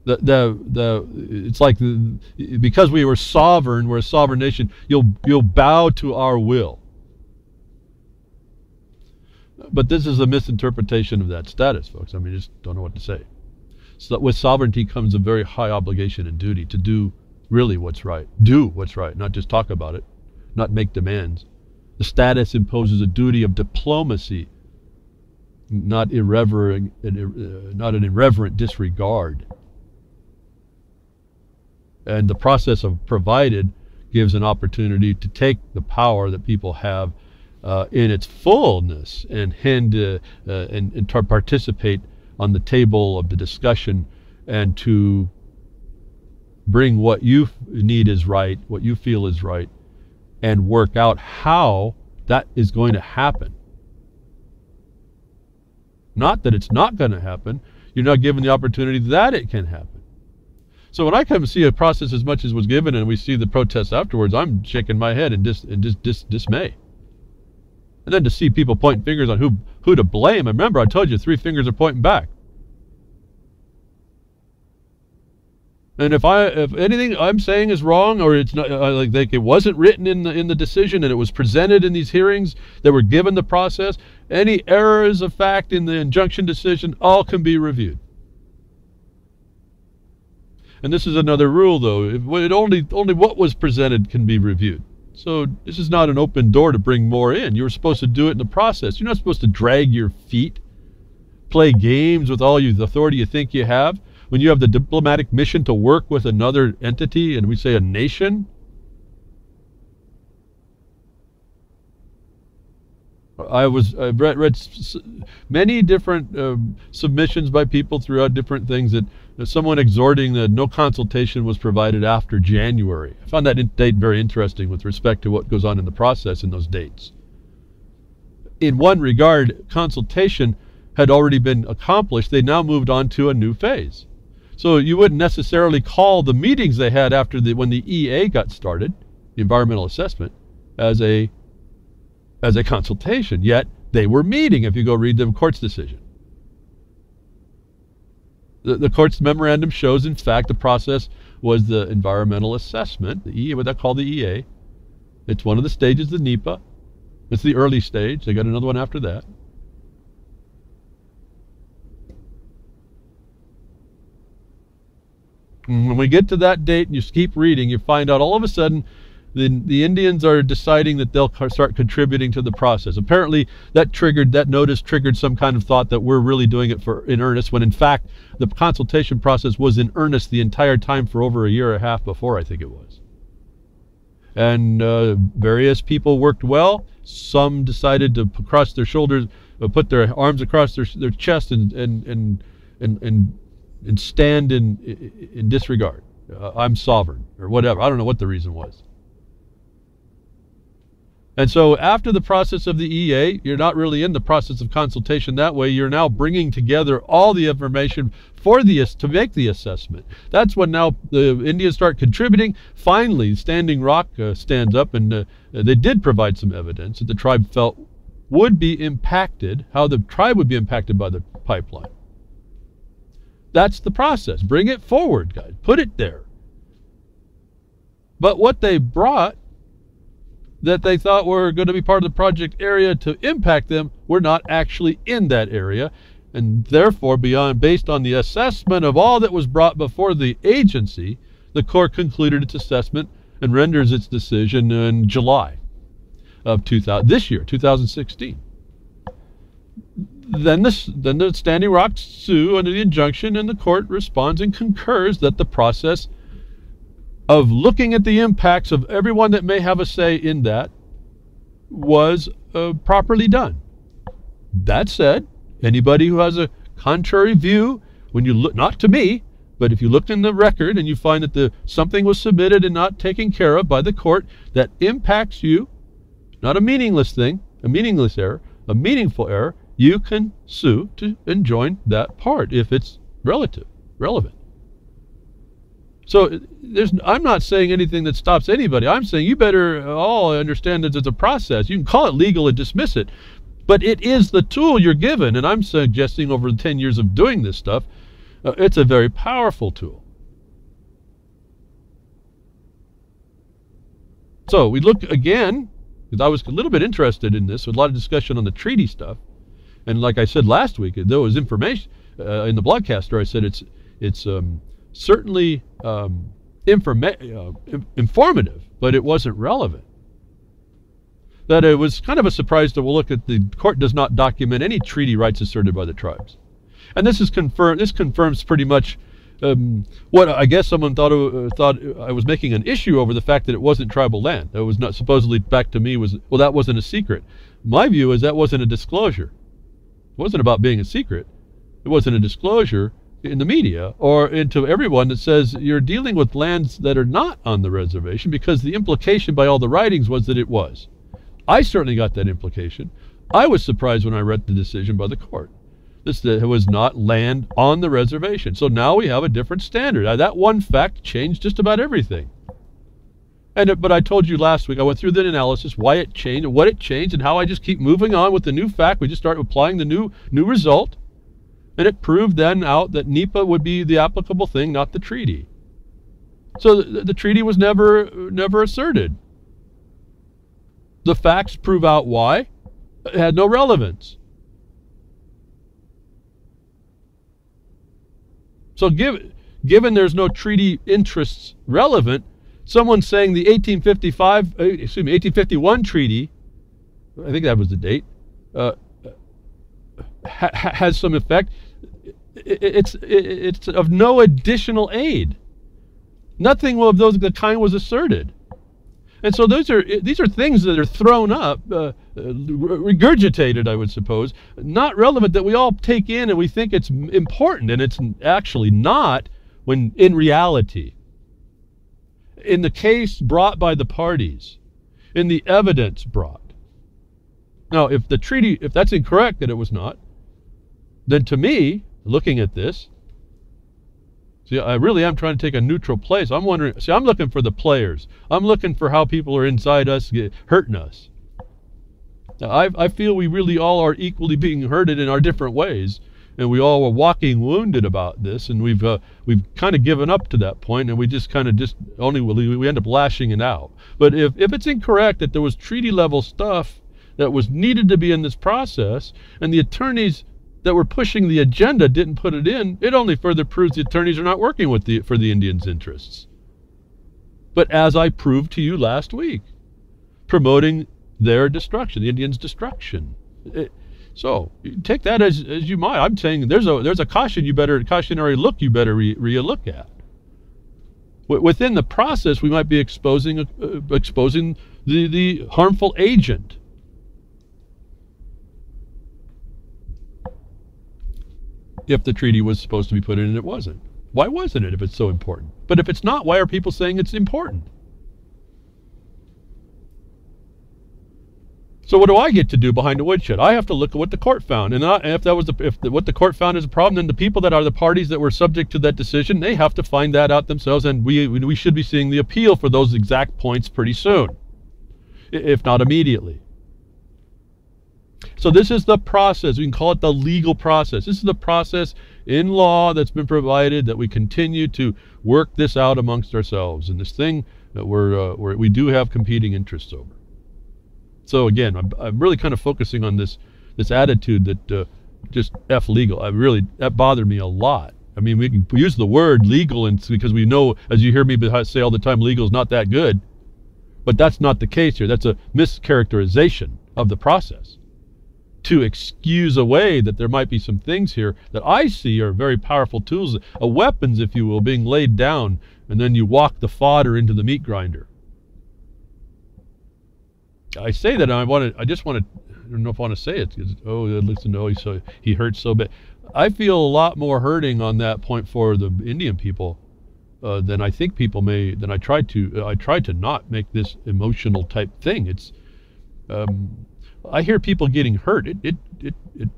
It's like, because we were sovereign, we're a sovereign nation, you'll bow to our will. But this is a misinterpretation of that status, folks. I mean, just don't know what to say. So with sovereignty comes a very high obligation and duty to do really what's right. Do what's right, not just talk about it, not make demands. The status imposes a duty of diplomacy, not an irreverent disregard. And the process of provided gives an opportunity to take the power that people have in its fullness and to participate on the table of the discussion, and to bring what you need is right, what you feel is right, and work out how that is going to happen. Not that it's not going to happen. You're not given the opportunity that it can happen. So when I come see a process as much as was given, and we see the protests afterwards, I'm shaking my head in dismay. And then to see people point fingers on who to blame. And remember, I told you, three fingers are pointing back. And if anything I'm saying is wrong, or it's not like it wasn't written in the decision, and it was presented in these hearings that were given the process, any errors of fact in the injunction decision, all can be reviewed. And this is another rule, though. Only what was presented can be reviewed. So this is not an open door to bring more in. You were supposed to do it in the process. You're not supposed to drag your feet, play games with all the authority you think you have. When you have the diplomatic mission to work with another entity, and we say a nation, I've read many different submissions by people throughout different things, that someone exhorting that no consultation was provided after January. I found that date very interesting with respect to what goes on in the process in those dates. In one regard, consultation had already been accomplished. They now moved on to a new phase. So you wouldn't necessarily call the meetings they had after when the EA got started, the environmental assessment, as a consultation. Yet they were meeting, if you go read the court's decision. The court's memorandum shows, in fact, the process was the environmental assessment, the EA, what they call the EA. It's one of the stages of the NEPA. It's the early stage. They got another one after that. When we get to that date and you keep reading, you find out all of a sudden the Indians are deciding that they'll start contributing to the process. Apparently that notice triggered some kind of thought that we're really doing it in earnest, when in fact the consultation process was in earnest the entire time for over a year and a half before, I think it was. And various people worked well. Some decided to cross their shoulders, put their arms across their chest and stand in disregard. I'm sovereign, or whatever. I don't know what the reason was. And so after the process of the EA, you're not really in the process of consultation that way. You're now bringing together all the information to make the assessment. That's when now the Indians start contributing. Finally, Standing Rock stands up, and they did provide some evidence that the tribe felt would be impacted, how the tribe would be impacted by the pipeline. That's the process. Bring it forward, guys. Put it there. But what they brought, that they thought were going to be part of the project area to impact them were not actually in that area, and therefore, based on the assessment of all that was brought before the agency, the Corps concluded its assessment and renders its decision in July of this year, 2016. Then the Standing Rock Sioux under the injunction, and the court responds and concurs that the process of looking at the impacts of everyone that may have a say in that was properly done. That said, anybody who has a contrary view, when you look, not to me, but if you look in the record and you find that something was submitted and not taken care of by the court that impacts you, not a meaningless thing, a meaningless error, a meaningful error, you can sue to enjoin that part if it's relevant. So I'm not saying anything that stops anybody. I'm saying you better all understand that it's a process. You can call it legal and dismiss it, but it is the tool you're given. And I'm suggesting over the 10 years of doing this stuff, it's a very powerful tool. So we look again, because I was a little bit interested in this, with a lot of discussion on the treaty stuff. And like I said last week, there was information in the blogcaster. I said it's certainly informative, but it wasn't relevant. That it was kind of a surprise to look at the court does not document any treaty rights asserted by the tribes. And this is confirmed. This confirms pretty much what I guess someone thought I was making an issue over, the fact that it wasn't tribal land. That was not supposedly, back to me, was, well, that wasn't a secret. My view is that wasn't a disclosure. It wasn't about being a secret. It wasn't a disclosure in the media or into everyone that says you're dealing with lands that are not on the reservation, because the implication by all the writings was that it was. I certainly got that implication. I was surprised when I read the decision by the court. This was not land on the reservation. So now we have a different standard. That one fact changed just about everything. But I told you last week, I went through the analysis, why it changed, what it changed, and how I just keep moving on with the new fact. We just start applying the new result. And it proved then out that NEPA would be the applicable thing, not the treaty. So the treaty was never asserted. The facts prove out why it had no relevance. So given there's no treaty interests relevant, someone saying the 1851 treaty, I think that was the date, has some effect. It's of no additional aid. Nothing of the kind was asserted, and so these are things that are thrown up, regurgitated, I would suppose, not relevant, that we all take in and we think it's important, and it's actually not. When in reality, in the case brought by the parties, in the evidence brought. Now, if the treaty, if that's incorrect, that it was not, then to me, looking at this, see, I really am trying to take a neutral place. I'm wondering, see, I'm looking for the players. I'm looking for how people are inside us, hurting us. Now, I feel we really all are equally being hurted in our different ways, and we all are walking wounded about this, and we've kind of given up to that point, and we just kind of we end up lashing it out. But if it's incorrect that there was treaty level stuff that was needed to be in this process, and the attorneys that were pushing the agenda didn't put it in, it only further proves the attorneys are not working for the Indians' interests. But as I proved to you last week, promoting their destruction, the Indians' destruction. So take that as you might. I'm saying there's a cautionary look you better re-look at. Within the process, we might be exposing the harmful agent. If the treaty was supposed to be put in and it wasn't. Why wasn't it if it's so important? But if it's not, why are people saying it's important? So what do I get to do behind the woodshed? I have to look at what the court found. And if what the court found is a problem, then the people that are the parties that were subject to that decision, they have to find that out themselves. And we should be seeing the appeal for those exact points pretty soon, if not immediately. So this is the process. We can call it the legal process. This is the process in law that's been provided, that we continue to work this out amongst ourselves, and this thing that we do have competing interests over. So again, I'm really kind of focusing on this attitude that just F legal. That bothered me a lot. I mean, we can use the word legal, and because we know, as you hear me say all the time, legal is not that good. But that's not the case here. That's a mischaracterization of the process to excuse away that there might be some things here that I see are very powerful tools, weapons, if you will, being laid down, and then you walk the fodder into the meat grinder. I say that, and I don't know if I want to say it. Oh, listen, oh, he hurts so bad. I feel a lot more hurting on that point for the Indian people than I think people may. Than I try to. I try to not make this emotional type thing. It's. I hear people getting hurt. It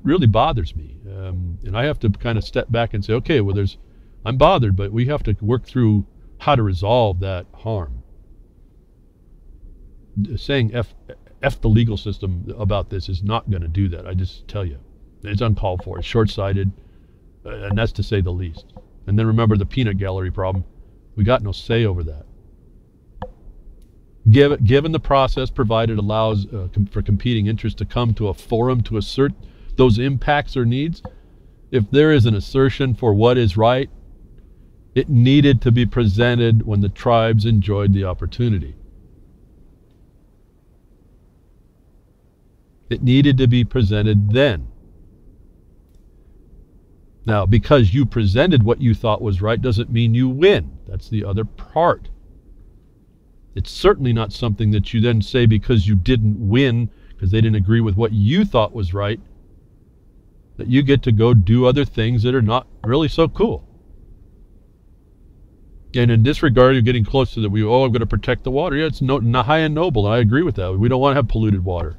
really bothers me, and I have to kind of step back and say, okay, well, I'm bothered, but we have to work through how to resolve that harm. Saying F the legal system about this is not going to do that. I just tell you, it's uncalled for. It's short-sighted, and that's to say the least. And then remember the peanut gallery problem. We got no say over that. Given the process, provided allows for competing interests to come to a forum to assert those impacts or needs, if there is an assertion for what is right, it needed to be presented when the tribes enjoyed the opportunity. It needed to be presented then. Now, because you presented what you thought was right doesn't mean you win. That's the other part. It's certainly not something that you then say because you didn't win, because they didn't agree with what you thought was right, that you get to go do other things that are not really so cool. And in this regard, you're getting close to that. I'm going to protect the water. Yeah, it's high and noble. And I agree with that. We don't want to have polluted water.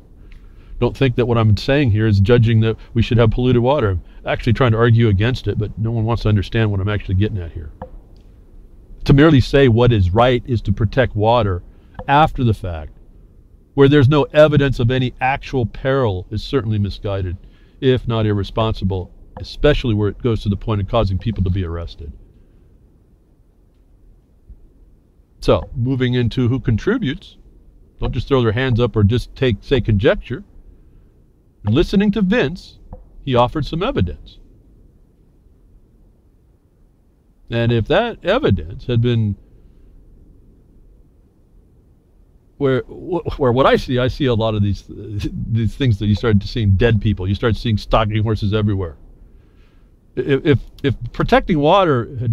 Don't think that what I'm saying here is judging that we should have polluted water. I'm actually trying to argue against it, but no one wants to understand what I'm actually getting at here. To merely say what is right is to protect water after the fact, where there's no evidence of any actual peril, is certainly misguided, if not irresponsible, especially where it goes to the point of causing people to be arrested. So, moving into who contributes. Don't just throw their hands up or just say conjecture. And listening to Vince, he offered some evidence. And if that evidence had been where what I see a lot of these things that you started seeing dead people, you start seeing stalking horses everywhere. If protecting water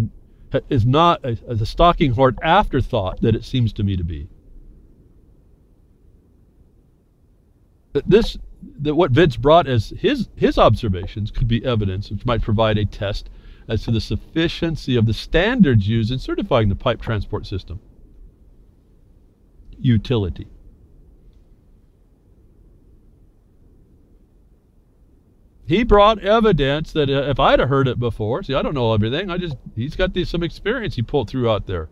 is not a stalking horse afterthought that it seems to me to be, that what Vince brought as his observations could be evidence which might provide a test as to the sufficiency of the standards used in certifying the pipe transport system. Utility. He brought evidence that if I'd have heard it before, see, I don't know everything, he's got some experience he pulled through out there.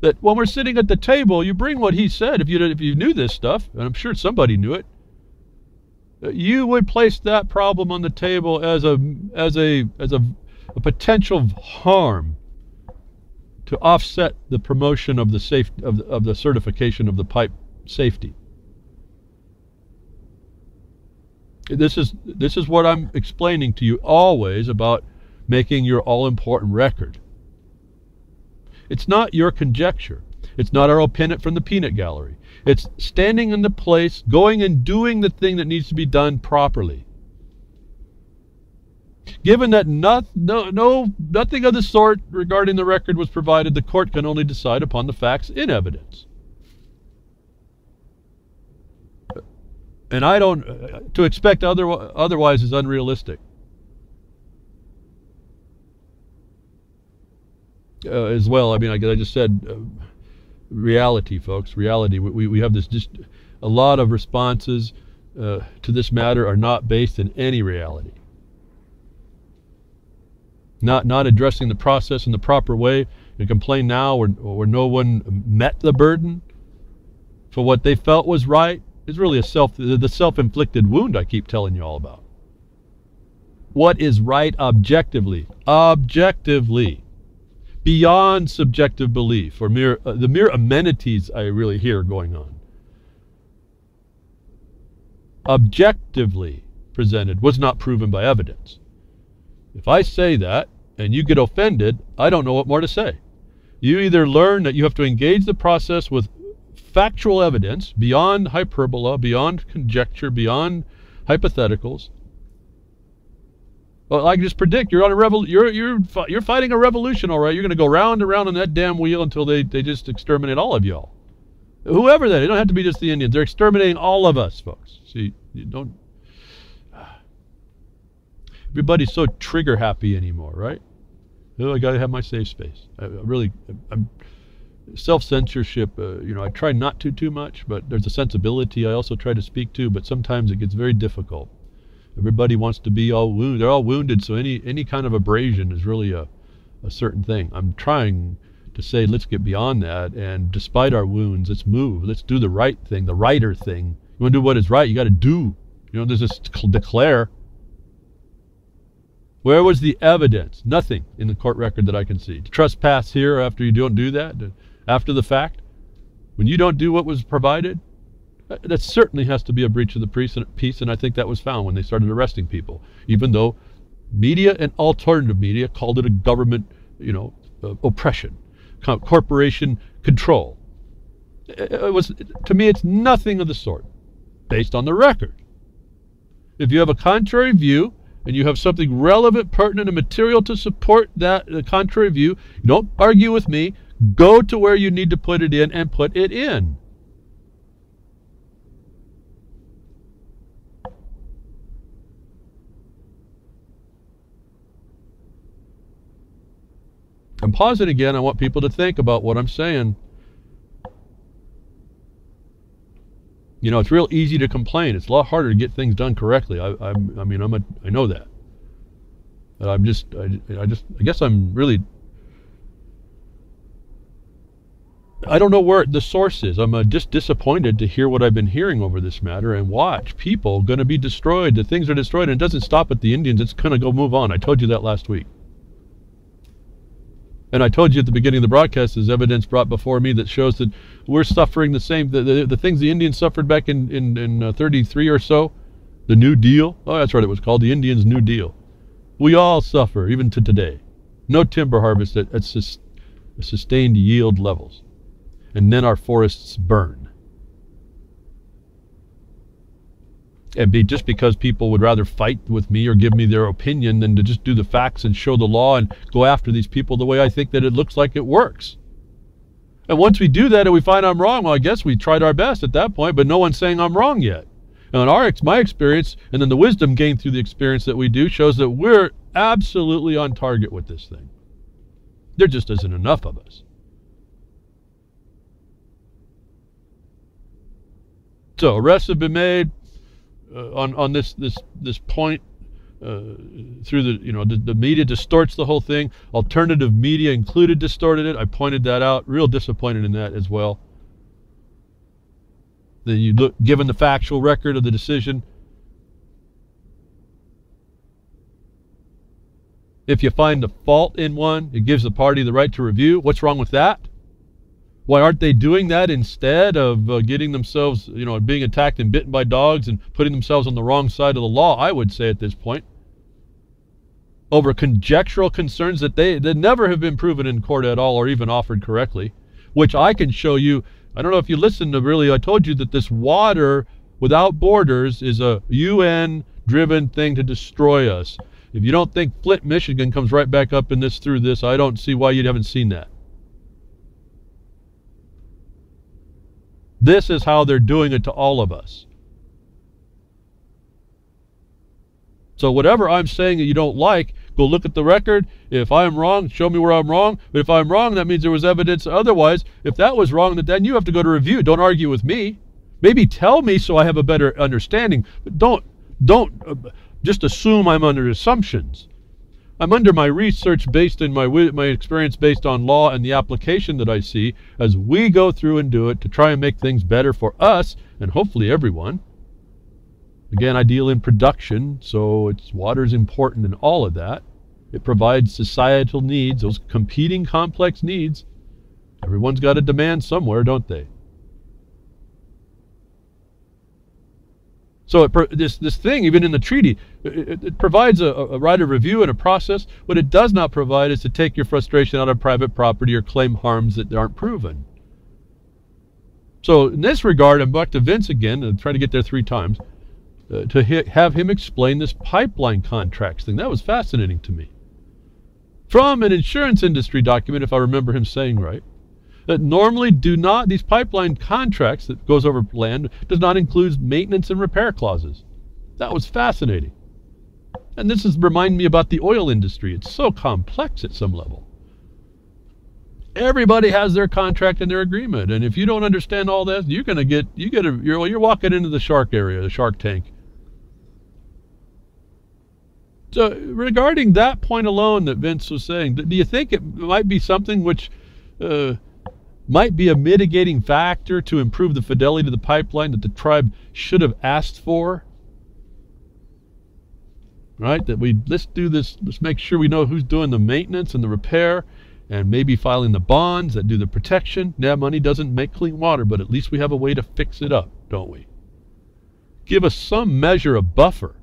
That when we're sitting at the table, you bring what he said. If you knew this stuff, and I'm sure somebody knew it, you would place that problem on the table as a potential harm to offset the promotion of the of the certification of the pipe safety. This is what I'm explaining to you always about making your all-important record. It's not your conjecture. It's not our opinion from the peanut gallery. It's standing in the place, going and doing the thing that needs to be done properly. Given that nothing of the sort regarding the record was provided, the court can only decide upon the facts in evidence. And I don't to expect otherwise is unrealistic. As well, I mean, I just said. Reality, folks, reality. We have this, just a lot of responses to this matter are not based in any reality. Not addressing the process in the proper way, and complain now or no one met the burden for what they felt was right, is really the self-inflicted wound I keep telling you all about. What is right objectively? Objectively. Beyond subjective belief or the mere amenities I really hear going on. objectively presented was not proven by evidence. If I say that and you get offended, I don't know what more to say. You either learn that you have to engage the process with factual evidence beyond hyperbola, beyond conjecture, beyond hypotheticals. Well, I can just predict you're on a you're fighting a revolution, all right? You're going to go round and round on that damn wheel until they just exterminate all of y'all. Whoever that, it don't have to be just the Indians. They're exterminating all of us, folks. See, you don't. Everybody's so trigger happy anymore, right? Oh, I got to have my safe space. I'm self-censorship. You know, I try not to too much, but there's a sensibility I also try to speak to, but sometimes it gets very difficult. Everybody wants to be all wounded. They're all wounded, so any kind of abrasion is really a certain thing. I'm trying to say, let's get beyond that, and despite our wounds, let's move. Let's do the right thing, the righter thing. You want to do what is right, you got to do. You know, there's this declare. Where was the evidence? Nothing in the court record that I can see. To trespass here after you don't do that, after the fact, when you don't do what was provided, that certainly has to be a breach of the peace, and I think that was found when they started arresting people, even though media and alternative media called it a government, you know, oppression, corporation control. It was, to me, it's nothing of the sort based on the record. If you have a contrary view and you have something relevant, pertinent, and material to support that the contrary view, don't argue with me. Go to where you need to put it in and put it in. I'm pausing again. I want people to think about what I'm saying. You know, it's real easy to complain. It's a lot harder to get things done correctly. I know that. But I guess I'm really, I don't know where the source is. I'm just disappointed to hear what I've been hearing over this matter and watch people going to be destroyed. The things are destroyed, and it doesn't stop at the Indians. It's going to go move on. I told you that last week. And I told you at the beginning of the broadcast, there's evidence brought before me that shows that we're suffering the same, the things the Indians suffered back in 33 or so, the New Deal. Oh, that's right, it was called the Indians' New Deal. We all suffer, even to today. No timber harvest at sustained yield levels. And then our forests burn. And just because people would rather fight with me or give me their opinion than to just do the facts and show the law and go after these people the way I think that it looks like it works. And once we do that and we find I'm wrong, well, I guess we tried our best at that point, but no one's saying I'm wrong yet. And on my experience, and then the wisdom gained through the experience that we do, shows that we're absolutely on target with this thing. There just isn't enough of us. So arrests have been made. On this point, through the media distorts the whole thing. Alternative media included distorted it. I pointed that out. Real disappointed in that as well. Then you look, given the factual record of the decision, if you find the fault in one, it gives the party the right to review. What's wrong with that? Why aren't they doing that instead of getting themselves, you know, being attacked and bitten by dogs and putting themselves on the wrong side of the law, I would say at this point, over conjectural concerns that they never have been proven in court at all or even offered correctly, which I can show you. I don't know if you listened to really, I told you that this Water Without Borders is a UN-driven thing to destroy us. If you don't think Flint, Michigan comes right back up in this through this, I don't see why you haven't seen that. This is how they're doing it to all of us. So whatever I'm saying that you don't like, go look at the record. If I'm wrong, show me where I'm wrong. But if I'm wrong, that means there was evidence otherwise. If that was wrong, then you have to go to review. Don't argue with me. Maybe tell me so I have a better understanding. But don't just assume I'm under assumptions. I'm under my research based in my experience based on law and the application that I see as we go through and do it to try and make things better for us and hopefully everyone. Again, I deal in production, so water's important in all of that. It provides societal needs, those competing complex needs. Everyone's got a demand somewhere, don't they? So this thing, even in the treaty, it provides a right of review and a process. What it does not provide is to take your frustration out of private property or claim harms that aren't proven. So in this regard, I'm back to Vince again, and trying to get there three times, to have him explain this pipeline contracts thing. That was fascinating to me. From an insurance industry document, if I remember him saying right, that normally do not, these pipeline contracts that goes over land does not include maintenance and repair clauses. That was fascinating. And this is reminding me about the oil industry. It's so complex at some level. Everybody has their contract and their agreement, and if you don't understand all that, you're going to get, you're walking into the shark area, the shark tank. So regarding that point alone that Vince was saying, do you think it might be something which might be a mitigating factor to improve the fidelity to the pipeline that the tribe should have asked for? Right? That we, let's do this, let's make sure we know who's doing the maintenance and the repair, and maybe filing the bonds that do the protection. Now, money doesn't make clean water, but at least we have a way to fix it up, don't we? Give us some measure of buffer.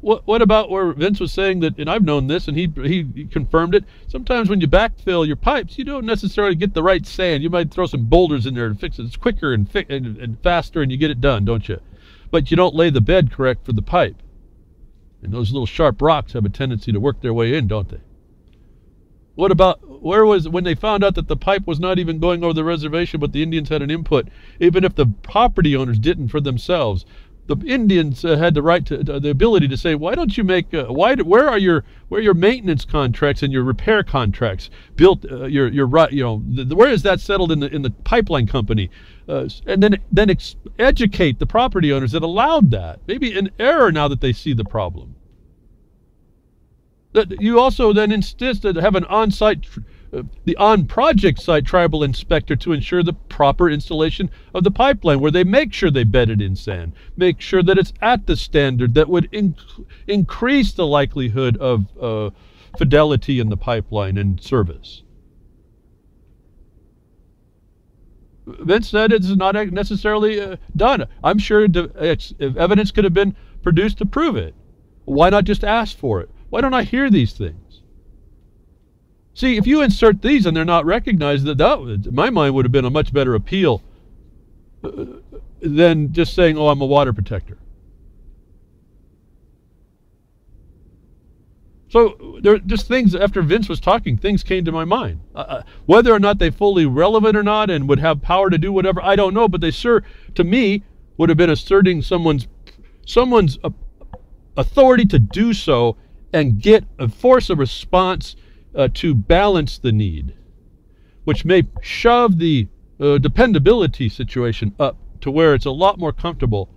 What about where Vince was saying that, and I've known this, and he confirmed it, sometimes when you backfill your pipes, you don't necessarily get the right sand. You might throw some boulders in there and fix it. It's quicker and faster, and you get it done, don't you? But you don't lay the bed correct for the pipe. And those little sharp rocks have a tendency to work their way in, don't they? What about, where was, when they found out that the pipe was not even going over the reservation, but the Indians had an input, even if the property owners didn't for themselves, the Indians had the right to the ability to say, why don't you make where are your maintenance contracts and your repair contracts built, your right, you know, where is that settled in the pipeline company, and then educate the property owners that allowed that, maybe in error, now that they see the problem. That you also then insist that have an on-site, the on-project site tribal inspector to ensure the proper installation of the pipeline, where they make sure they bed it in sand, make sure that it's at the standard that would increase the likelihood of fidelity in the pipeline and service. Vince said it's not necessarily done. I'm sure if evidence could have been produced to prove it. Why not just ask for it? Why don't I hear these things? See, if you insert these and they're not recognized, that in my mind would have been a much better appeal than just saying, oh, I'm a water protector. So there, just things, after Vince was talking, things came to my mind. Whether or not they fully relevant or not and would have power to do whatever, I don't know, but they, to me, would have been asserting someone's authority to do so and force a response to balance the need, which may shove the dependability situation up to where it's a lot more comfortable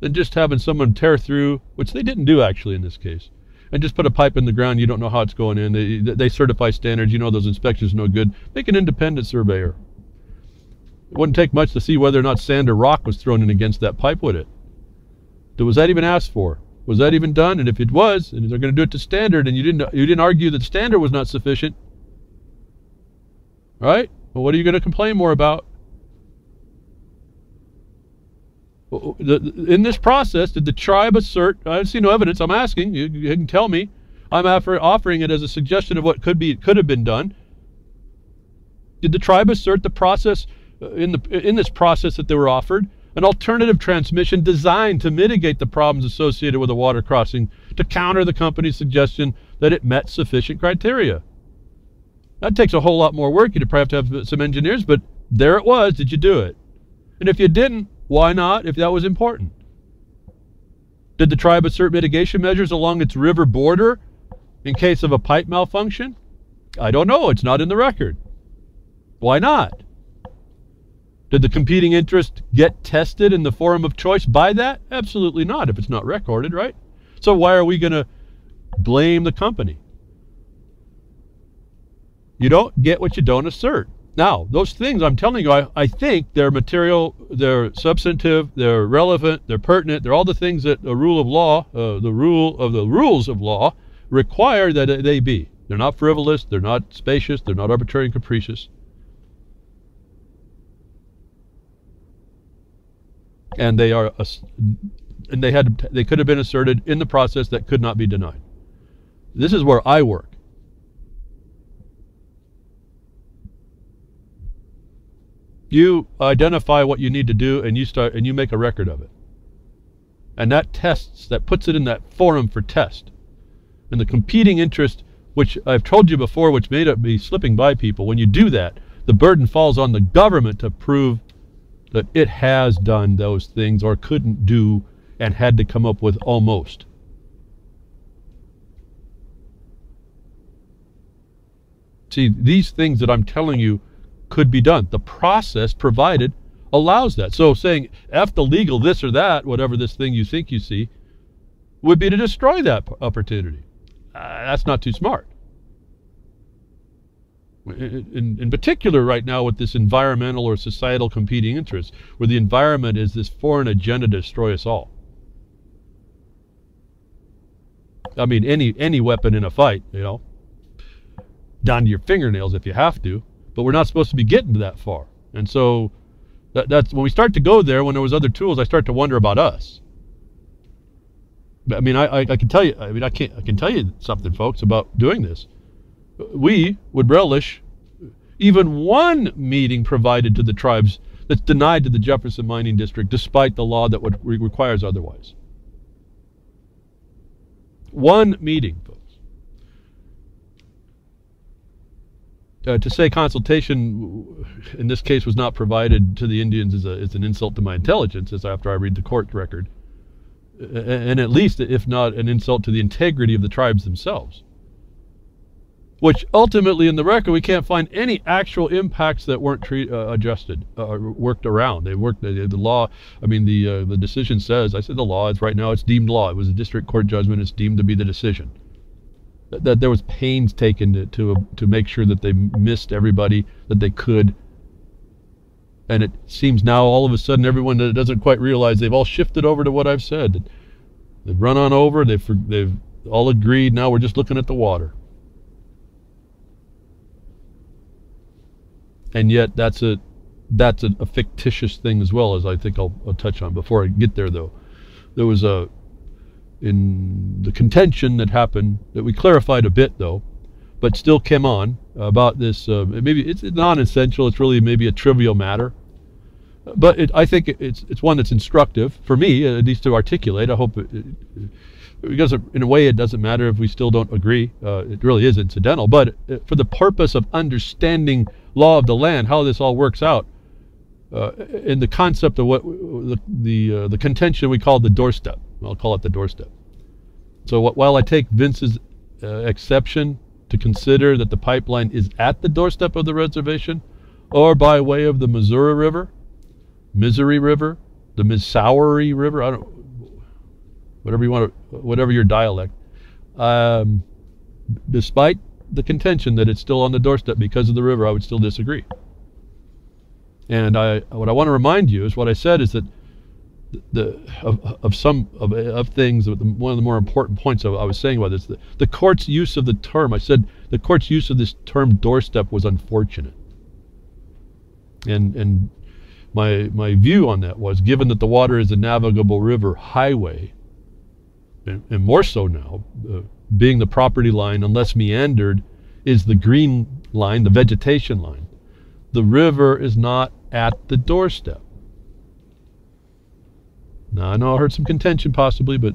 than just having someone tear through, which they didn't do actually in this case, and just put a pipe in the ground. You don't know how it's going in. They certify standards. You know those inspections are no good. Make an independent surveyor. It wouldn't take much to see whether or not sand or rock was thrown in against that pipe, would it? Was that even asked for? Was that even done? And if it was, and they're going to do it to standard, and you didn't argue that standard was not sufficient, right? Well, what are you going to complain more about? In this process, did the tribe assert? I see no evidence. I'm asking. You can tell me. I'm offering it as a suggestion of what could have been done. Did the tribe assert the process in this process that they were offered? An alternative transmission designed to mitigate the problems associated with a water crossing to counter the company's suggestion that it met sufficient criteria. That takes a whole lot more work. You'd probably have to have some engineers, but there it was. Did you do it? And if you didn't, why not, if that was important? Did the tribe assert mitigation measures along its river border in case of a pipe malfunction? I don't know. It's not in the record. Why not? Did the competing interest get tested in the forum of choice by that? Absolutely not, if it's not recorded, right? So why are we going to blame the company? You don't get what you don't assert. Now, those things I'm telling you, I think they're material, they're substantive, they're relevant, they're pertinent, they're all the things that the rule of law, the rules of law require that they be. They're not frivolous, they're not spacious, they're not arbitrary and capricious. and they are, and they could have been asserted in the process that could not be denied. This is where I work. You identify what you need to do, and you start, and you make a record of it. And that tests, that puts it in that forum for test. And the competing interest, which I've told you before, which may be slipping by people, when you do that, the burden falls on the government to prove that it has done those things or couldn't do and had to come up with almost. See, these things that I'm telling you could be done. The process provided allows that. So saying F the legal this or that, whatever this thing you think you see, would be to destroy that opportunity. That's not too smart. In particular right now with this environmental or societal competing interests, where the environment is this foreign agenda to destroy us all. I mean, any weapon in a fight, you know, down to your fingernails if you have to, but we're not supposed to be getting that far. And so that's when we start to go there, when there was other tools, I start to wonder about us. I mean, I can tell you, I mean, I can tell you something, folks, about doing this. We would relish even one meeting provided to the tribes that's denied to the Jefferson Mining District, despite the law that requires otherwise. One meeting, folks. To say consultation in this case was not provided to the Indians is an insult to my intelligence, as after I read the court record, and at least, if not an insult to the integrity of the tribes themselves, which ultimately in the record we can't find any actual impacts that weren't adjusted, worked around. They worked the law. I mean, the decision says, I said the law is right now, it's deemed law. It was a district court judgment. It's deemed to be the decision. That there was pains taken to make sure that they missed everybody that they could. And it seems now all of a sudden everyone that doesn't quite realize, they've all shifted over to what I've said. They've run on over, they've all agreed, now we're just looking at the water. And yet that's a fictitious thing as well, as I think I'll touch on. Before I get there though, there was in the contention that happened, that we clarified a bit though, but still came on about this, maybe it's non-essential, it's really maybe a trivial matter, but I think it's one that's instructive for me, at least to articulate. I hope because in a way it doesn't matter if we still don't agree, it really is incidental, but for the purpose of understanding law of the land, how this all works out, in the concept of what the contention we call the doorstep. I'll call it the doorstep. So while I take Vince's exception to consider that the pipeline is at the doorstep of the reservation, or by way of the Missouri River, the Missouri River, I don't, whatever you want, whatever your dialect, despite the contention that it's still on the doorstep because of the river, I would still disagree. And what I want to remind you is what I said is that one of the more important points I was saying about this, the court's use of the term, I said the court's use of this term doorstep was unfortunate, and my view on that was, given that the water is a navigable river highway, and more so now, being the property line, unless meandered, is the green line, the vegetation line, the river is not at the doorstep. Now, I know I heard some contention possibly, but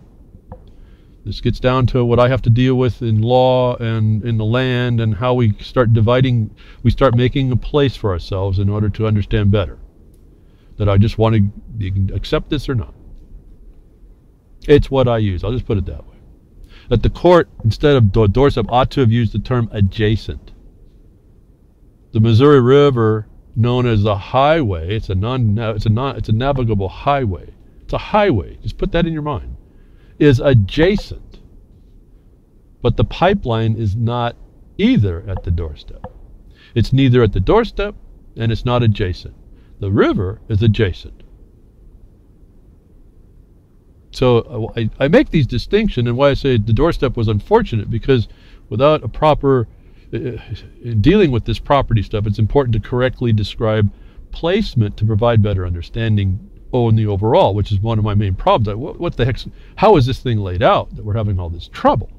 this gets down to what I have to deal with in law and in the land, and how we start dividing, we start making a place for ourselves in order to understand better. That I just want to, you can accept this or not. It's what I use. I'll just put it that way. That the court, instead of doorstep, ought to have used the term adjacent. The Missouri River, known as the highway, it's a navigable highway. It's a highway, just put that in your mind, is adjacent, but the pipeline is not either at the doorstep. It's neither at the doorstep, and it's not adjacent. The river is adjacent. So I make these distinctions, and why I say the doorstep was unfortunate, because without a proper, in dealing with this property stuff, it's important to correctly describe placement to provide better understanding in the overall, which is one of my main problems. What the heck? How is this thing laid out that we're having all this trouble?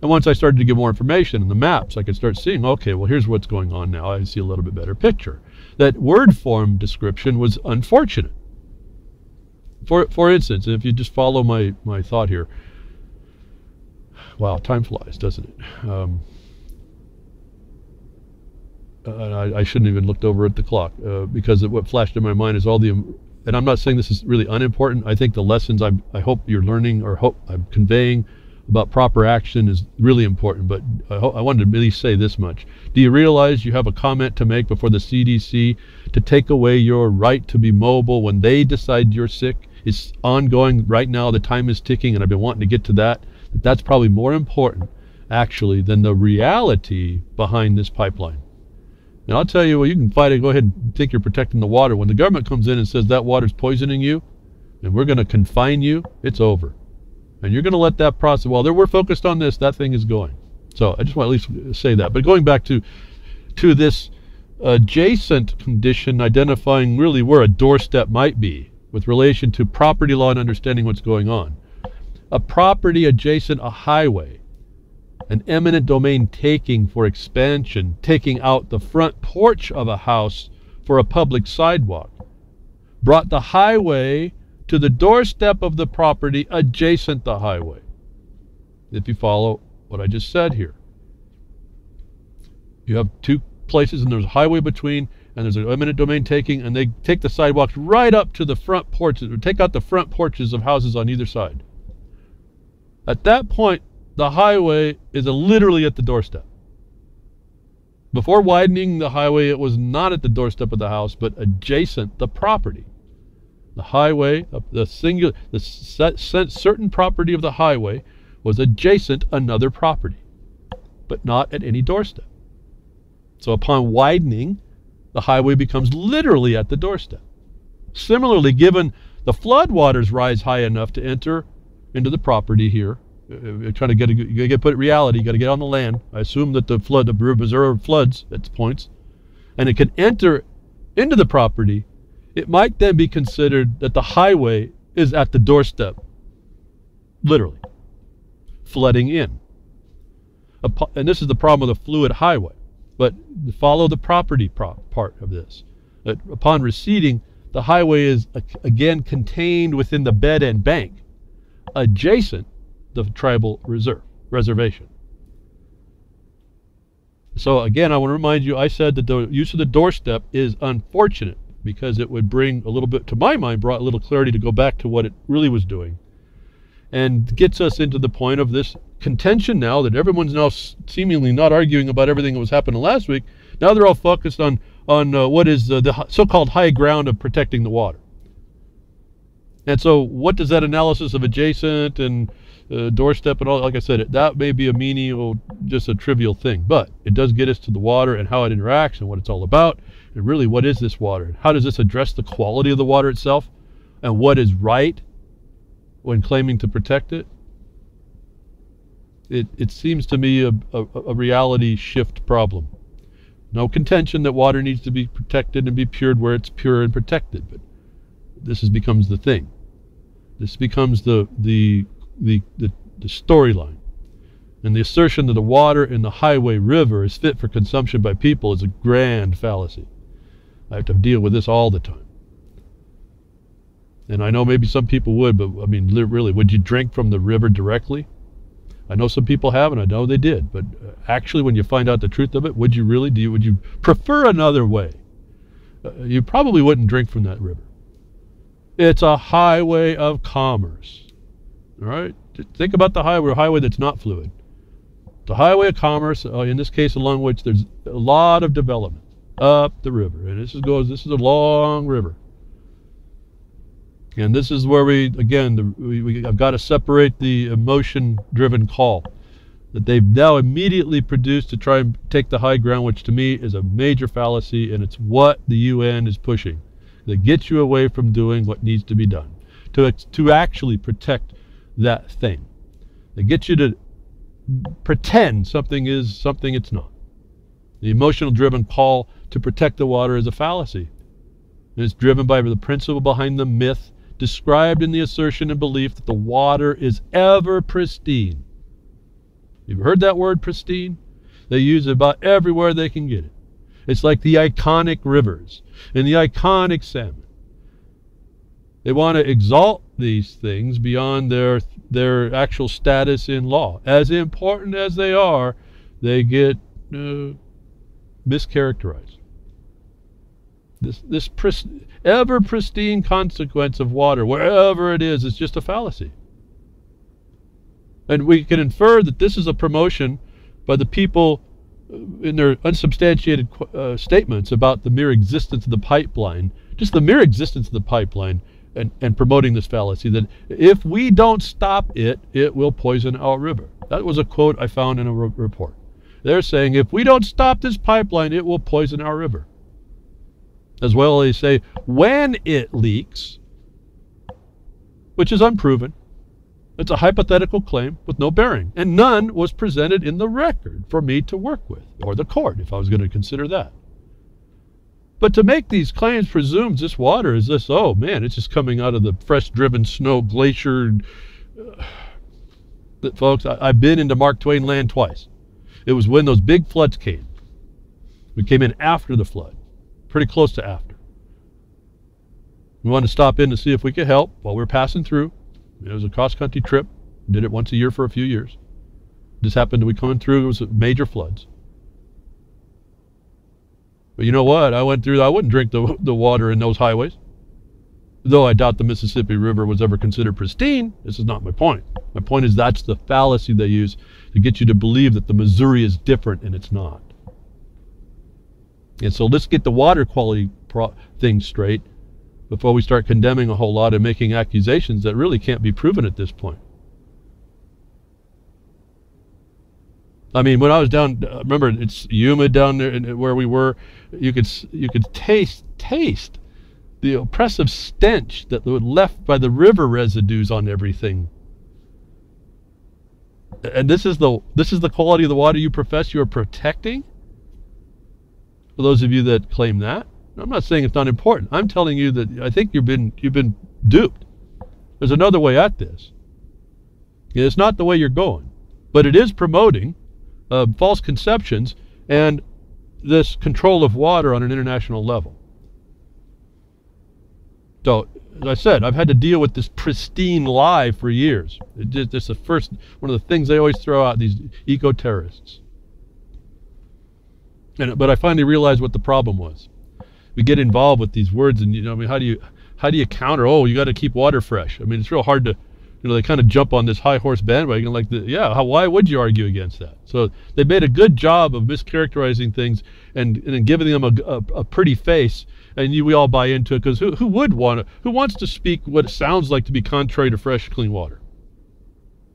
And once I started to get more information in the maps, I could start seeing, okay, well, here's what's going on now. I see a little bit better picture. That word form description was unfortunate. For instance, if you just follow my thought here. Wow, time flies, doesn't it? I shouldn't even looked over at the clock because what flashed in my mind is all the, and I'm not saying this is really unimportant. I think the lessons I hope you're learning or hope I'm conveying about proper action is really important, but I wanted to really say this much. Do you realize you have a comment to make before the CDC to take away your right to be mobile when they decide you're sick? It's ongoing right now. The time is ticking, and I've been wanting to get to that. That's probably more important, actually, than the reality behind this pipeline. And I'll tell you, well, you can fight it. Go ahead and think you're protecting the water. When the government comes in and says that water's poisoning you, and we're going to confine you, it's over. And you're going to let that process, while we're focused on this, that thing is going. So I just want to at least say that. But going back to this adjacent condition, identifying really where a doorstep might be with relation to property law and understanding what's going on. A property adjacent a highway, an eminent domain taking for expansion, taking out the front porch of a house for a public sidewalk, brought the highway to the doorstep of the property adjacent the highway. If you follow what I just said here, you have two places and there's a highway between and there's an eminent domain taking, and they take the sidewalks right up to the front porches, or take out the front porches of houses on either side. At that point, the highway is literally at the doorstep. Before widening the highway, it was not at the doorstep of the house, but adjacent the property. The highway, the certain property of the highway was adjacent another property, but not at any doorstep. So upon widening, the highway becomes literally at the doorstep. Similarly, given the floodwaters rise high enough to enter into the property here, you're trying to put reality, you got to get on the land. I assume that the Missouri floods at points, and it can enter into the property. It might then be considered that the highway is at the doorstep, literally, flooding in. And this is the problem of the fluid highway, but follow the property part of this. That upon receding, the highway is again contained within the bed and bank, adjacent the tribal reservation. So again, I want to remind you, I said that the use of the doorstep is unfortunate, because it would bring a little bit, to my mind, brought a little clarity to go back to what it really was doing, and gets us into the point of this contention now that everyone's now seemingly not arguing about everything that was happening last week. Now they're all focused on what is the so-called high ground of protecting the water. And so what does that analysis of adjacent and doorstep and all, like I said, that may be a menial, just a trivial thing, but it does get us to the water and how it interacts and what it's all about. And really, what is this water? How does this address the quality of the water itself? And what is right when claiming to protect it? It seems to me a reality shift problem. No contention that water needs to be protected and be pured where it's pure and protected, but this becomes the thing. This becomes the storyline. And the assertion that the water in the highway river is fit for consumption by people is a grand fallacy. I have to deal with this all the time. And I know maybe some people would, but I mean, really, would you drink from the river directly? I know some people have, and I know they did, but actually when you find out the truth of it, would you really? Would you prefer another way? You probably wouldn't drink from that river. It's a highway of commerce, all right? Think about the highway, a highway that's not fluid. The highway of commerce, in this case, along which there's a lot of development up the river, and this is a long river, and this is where I've got to separate the emotion-driven call that they've now immediately produced to try and take the high ground, which to me is a major fallacy, and it's what the UN is pushing. They get you away from doing what needs to be done to actually protect that thing. They get you to pretend something is something it's not. The emotional driven call to protect the water is a fallacy. and it's driven by the principle behind the myth described in the assertion and belief that the water is ever pristine. You've heard that word, pristine? They use it about everywhere they can get it. It's like the iconic rivers and the iconic salmon. They want to exalt these things beyond their actual status in law. As important as they are, they get mischaracterized. This ever pristine consequence of water, wherever it is, it's just a fallacy. And we can infer that this is a promotion by the people in their unsubstantiated statements about the mere existence of the pipeline, just the mere existence of the pipeline, and promoting this fallacy that if we don't stop it, it will poison our river. That was a quote I found in a report. They're saying, if we don't stop this pipeline, it will poison our river. As well, they say, when it leaks, which is unproven. It's a hypothetical claim with no bearing, and none was presented in the record for me to work with, or the court, if I was going to consider that. But to make these claims presumes this water is this, oh man, it's just coming out of the fresh-driven snow glacier. Folks, I've been into Mark Twain land twice. It was when those big floods came. We came in after the flood, pretty close to after. We wanted to stop in to see if we could help while we were passing through. It was a cross-country trip. We did it once a year for a few years. Just happened to be coming through. It was major floods. But you know what? I went through. I wouldn't drink the water in those highways. Though I doubt the Mississippi River was ever considered pristine, this is not my point. My point is that's the fallacy they use to get you to believe that the Missouri is different, and it's not. And so let's get the water quality thing straight before we start condemning a whole lot and making accusations that really can't be proven at this point. I mean, when I was down, remember, it's Yuma down there where we were, you could taste the oppressive stench that was left by the river residues on everything. And this is the quality of the water you profess you are protecting? For those of you that claim that. I'm not saying it's not important. I'm telling you that I think you've been duped. There's another way at this. It's not the way you're going, but it is promoting false conceptions and this control of water on an international level. So, as I said, I've had to deal with this pristine lie for years. It's the first one of the things they always throw out, these eco-terrorists. But I finally realized what the problem was. We get involved with these words, and how do you counter? Oh, you got to keep water fresh. I mean, it's real hard to, they kind of jump on this high horse bandwagon like, why would you argue against that? So they made a good job of mischaracterizing things and giving them a pretty face, and we all buy into it because who wants to speak what it sounds like to be contrary to fresh, clean water?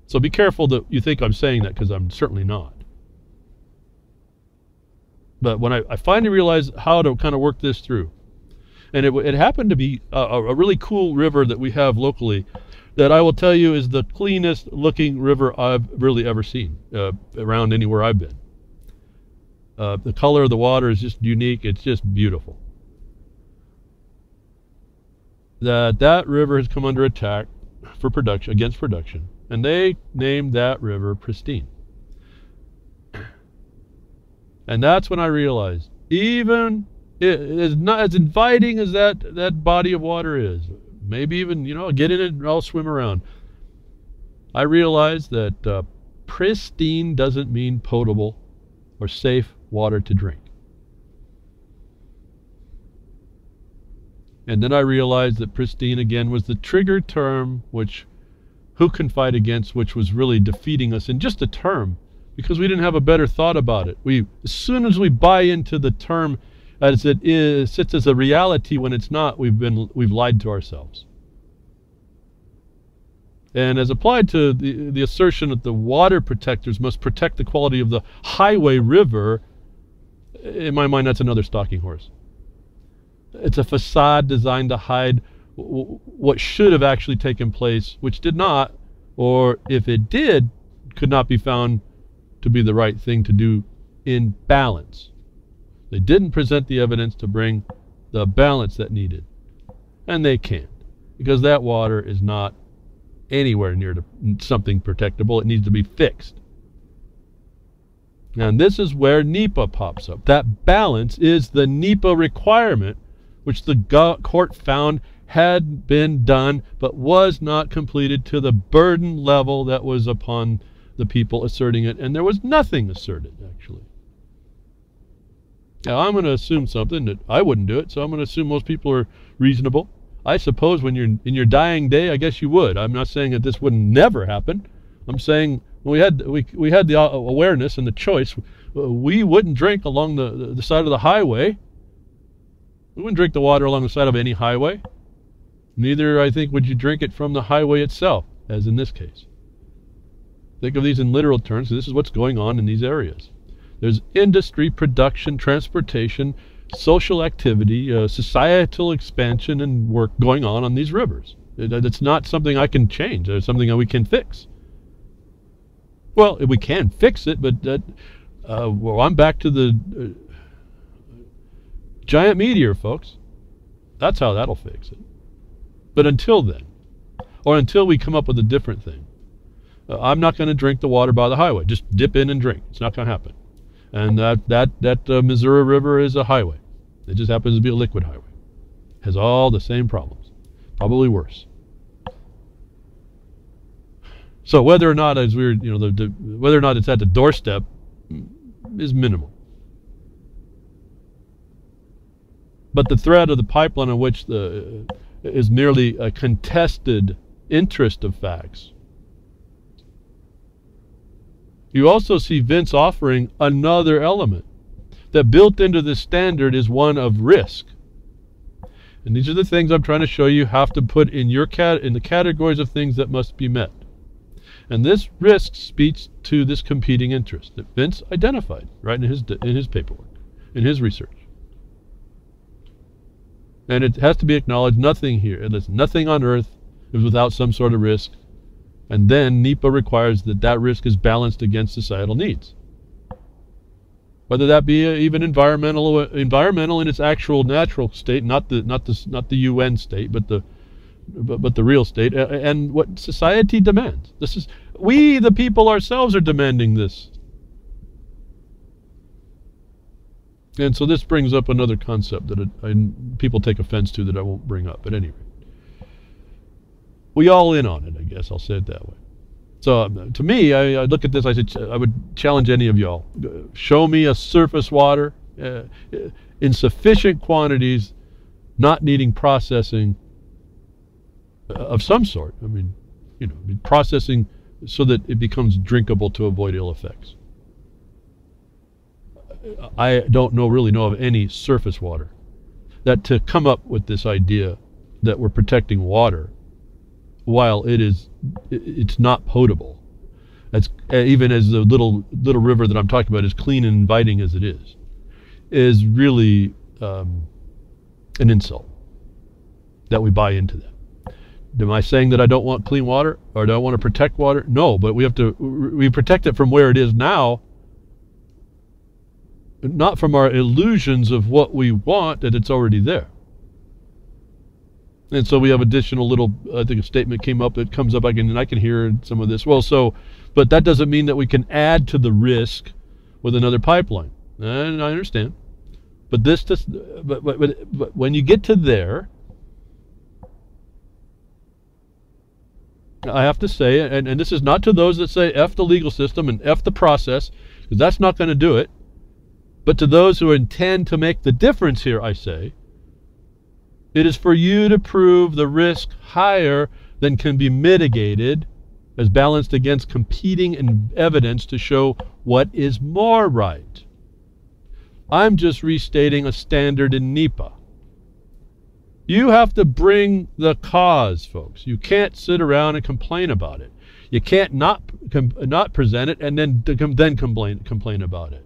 So be careful that you think I'm saying that, because I'm certainly not. But when I finally realized how to kind of work this through, and it happened to be a really cool river that we have locally that I will tell you is the cleanest looking river I've really ever seen around anywhere I've been. The color of the water is just unique. It's just beautiful. That river has come under attack for production, against production, and they named that river pristine. And that's when I realized, even it's not as inviting as that body of water is. Maybe even, get in it and I'll swim around. I realized that pristine doesn't mean potable or safe water to drink. And then I realized that pristine, again, was the trigger term which who can fight against, which was really defeating us in just a term, because we didn't have a better thought about it. As soon as we buy into the term as it is, sits as a reality when it's not, we've lied to ourselves. And as applied to the assertion that the water protectors must protect the quality of the highway river, in my mind that's another stalking horse. It's a facade designed to hide what should have actually taken place, which did not, or if it did, could not be found to be the right thing to do in balance. They didn't present the evidence to bring the balance that needed. And they can't, because that water is not anywhere near to something protectable. It needs to be fixed. And this is where NEPA pops up. That balance is the NEPA requirement, which the court found had been done but was not completed to the burden level that was upon the people asserting it, and there was nothing asserted, actually. Now, I'm going to assume something that I wouldn't do it, so I'm going to assume most people are reasonable. I suppose when you're in your dying day, I guess you would. I'm not saying that this would never happen. I'm saying when we had the awareness and the choice, we wouldn't drink along the side of the highway. We wouldn't drink the water along the side of any highway. Neither, I think, would you drink it from the highway itself, as in this case. Think of these in literal terms. This is what's going on in these areas. There's industry, production, transportation, social activity, societal expansion, and work going on these rivers. It's not something I can change. It's something that we can fix. Well, we can fix it, but well, I'm back to the giant meteor, folks. That's how that'll fix it. But until then, or until we come up with a different thing, I'm not going to drink the water by the highway. Just dip in and drink. It's not going to happen. And that Missouri River is a highway. It just happens to be a liquid highway. Has all the same problems, probably worse. So whether or not, as we were, you know, whether or not it's at the doorstep is minimal. But the threat of the pipeline, in which is merely a contested interest of facts. You also see Vince offering another element that built into this standard is one of risk. And these are the things I'm trying to show you have to put in your in the categories of things that must be met. And this risk speaks to this competing interest that Vince identified right in his paperwork, in his research. And it has to be acknowledged, nothing here, nothing on earth is without some sort of risk. And then NEPA requires that that risk is balanced against societal needs. Whether that be even environmental in its actual natural state, not the UN state, but the real state, and what society demands. This is, we the people ourselves are demanding this. And so this brings up another concept that people take offense to, that I won't bring up at any rate. We all in on it, I guess. I'll say it that way. So to me, I look at this, I said, I would challenge any of y'all. Show me a surface water in sufficient quantities, not needing processing of some sort. I mean, you know, processing so that it becomes drinkable to avoid ill effects. I don't really know of any surface water that to come up with this idea that we're protecting water while it's not potable. That's, even as the little river that I'm talking about, as clean and inviting as it is really an insult that we buy into that. Am I saying that I don't want clean water, or do I want to protect water? No, but we protect it from where it is now, not from our illusions of what we want, that it's already there. And so we have additional little, I think a statement comes up, I can hear some of this. Well, so, but that doesn't mean that we can add to the risk with another pipeline. And I understand. But but when you get to there, I have to say, and this is not to those that say F the legal system and F the process, because that's not going to do it. But to those who intend to make the difference here, I say, it is for you to prove the risk higher than can be mitigated, as balanced against competing evidence to show what is more right. I'm just restating a standard in NEPA. You have to bring the cause, folks. You can't sit around and complain about it. You can't not present it and then complain about it.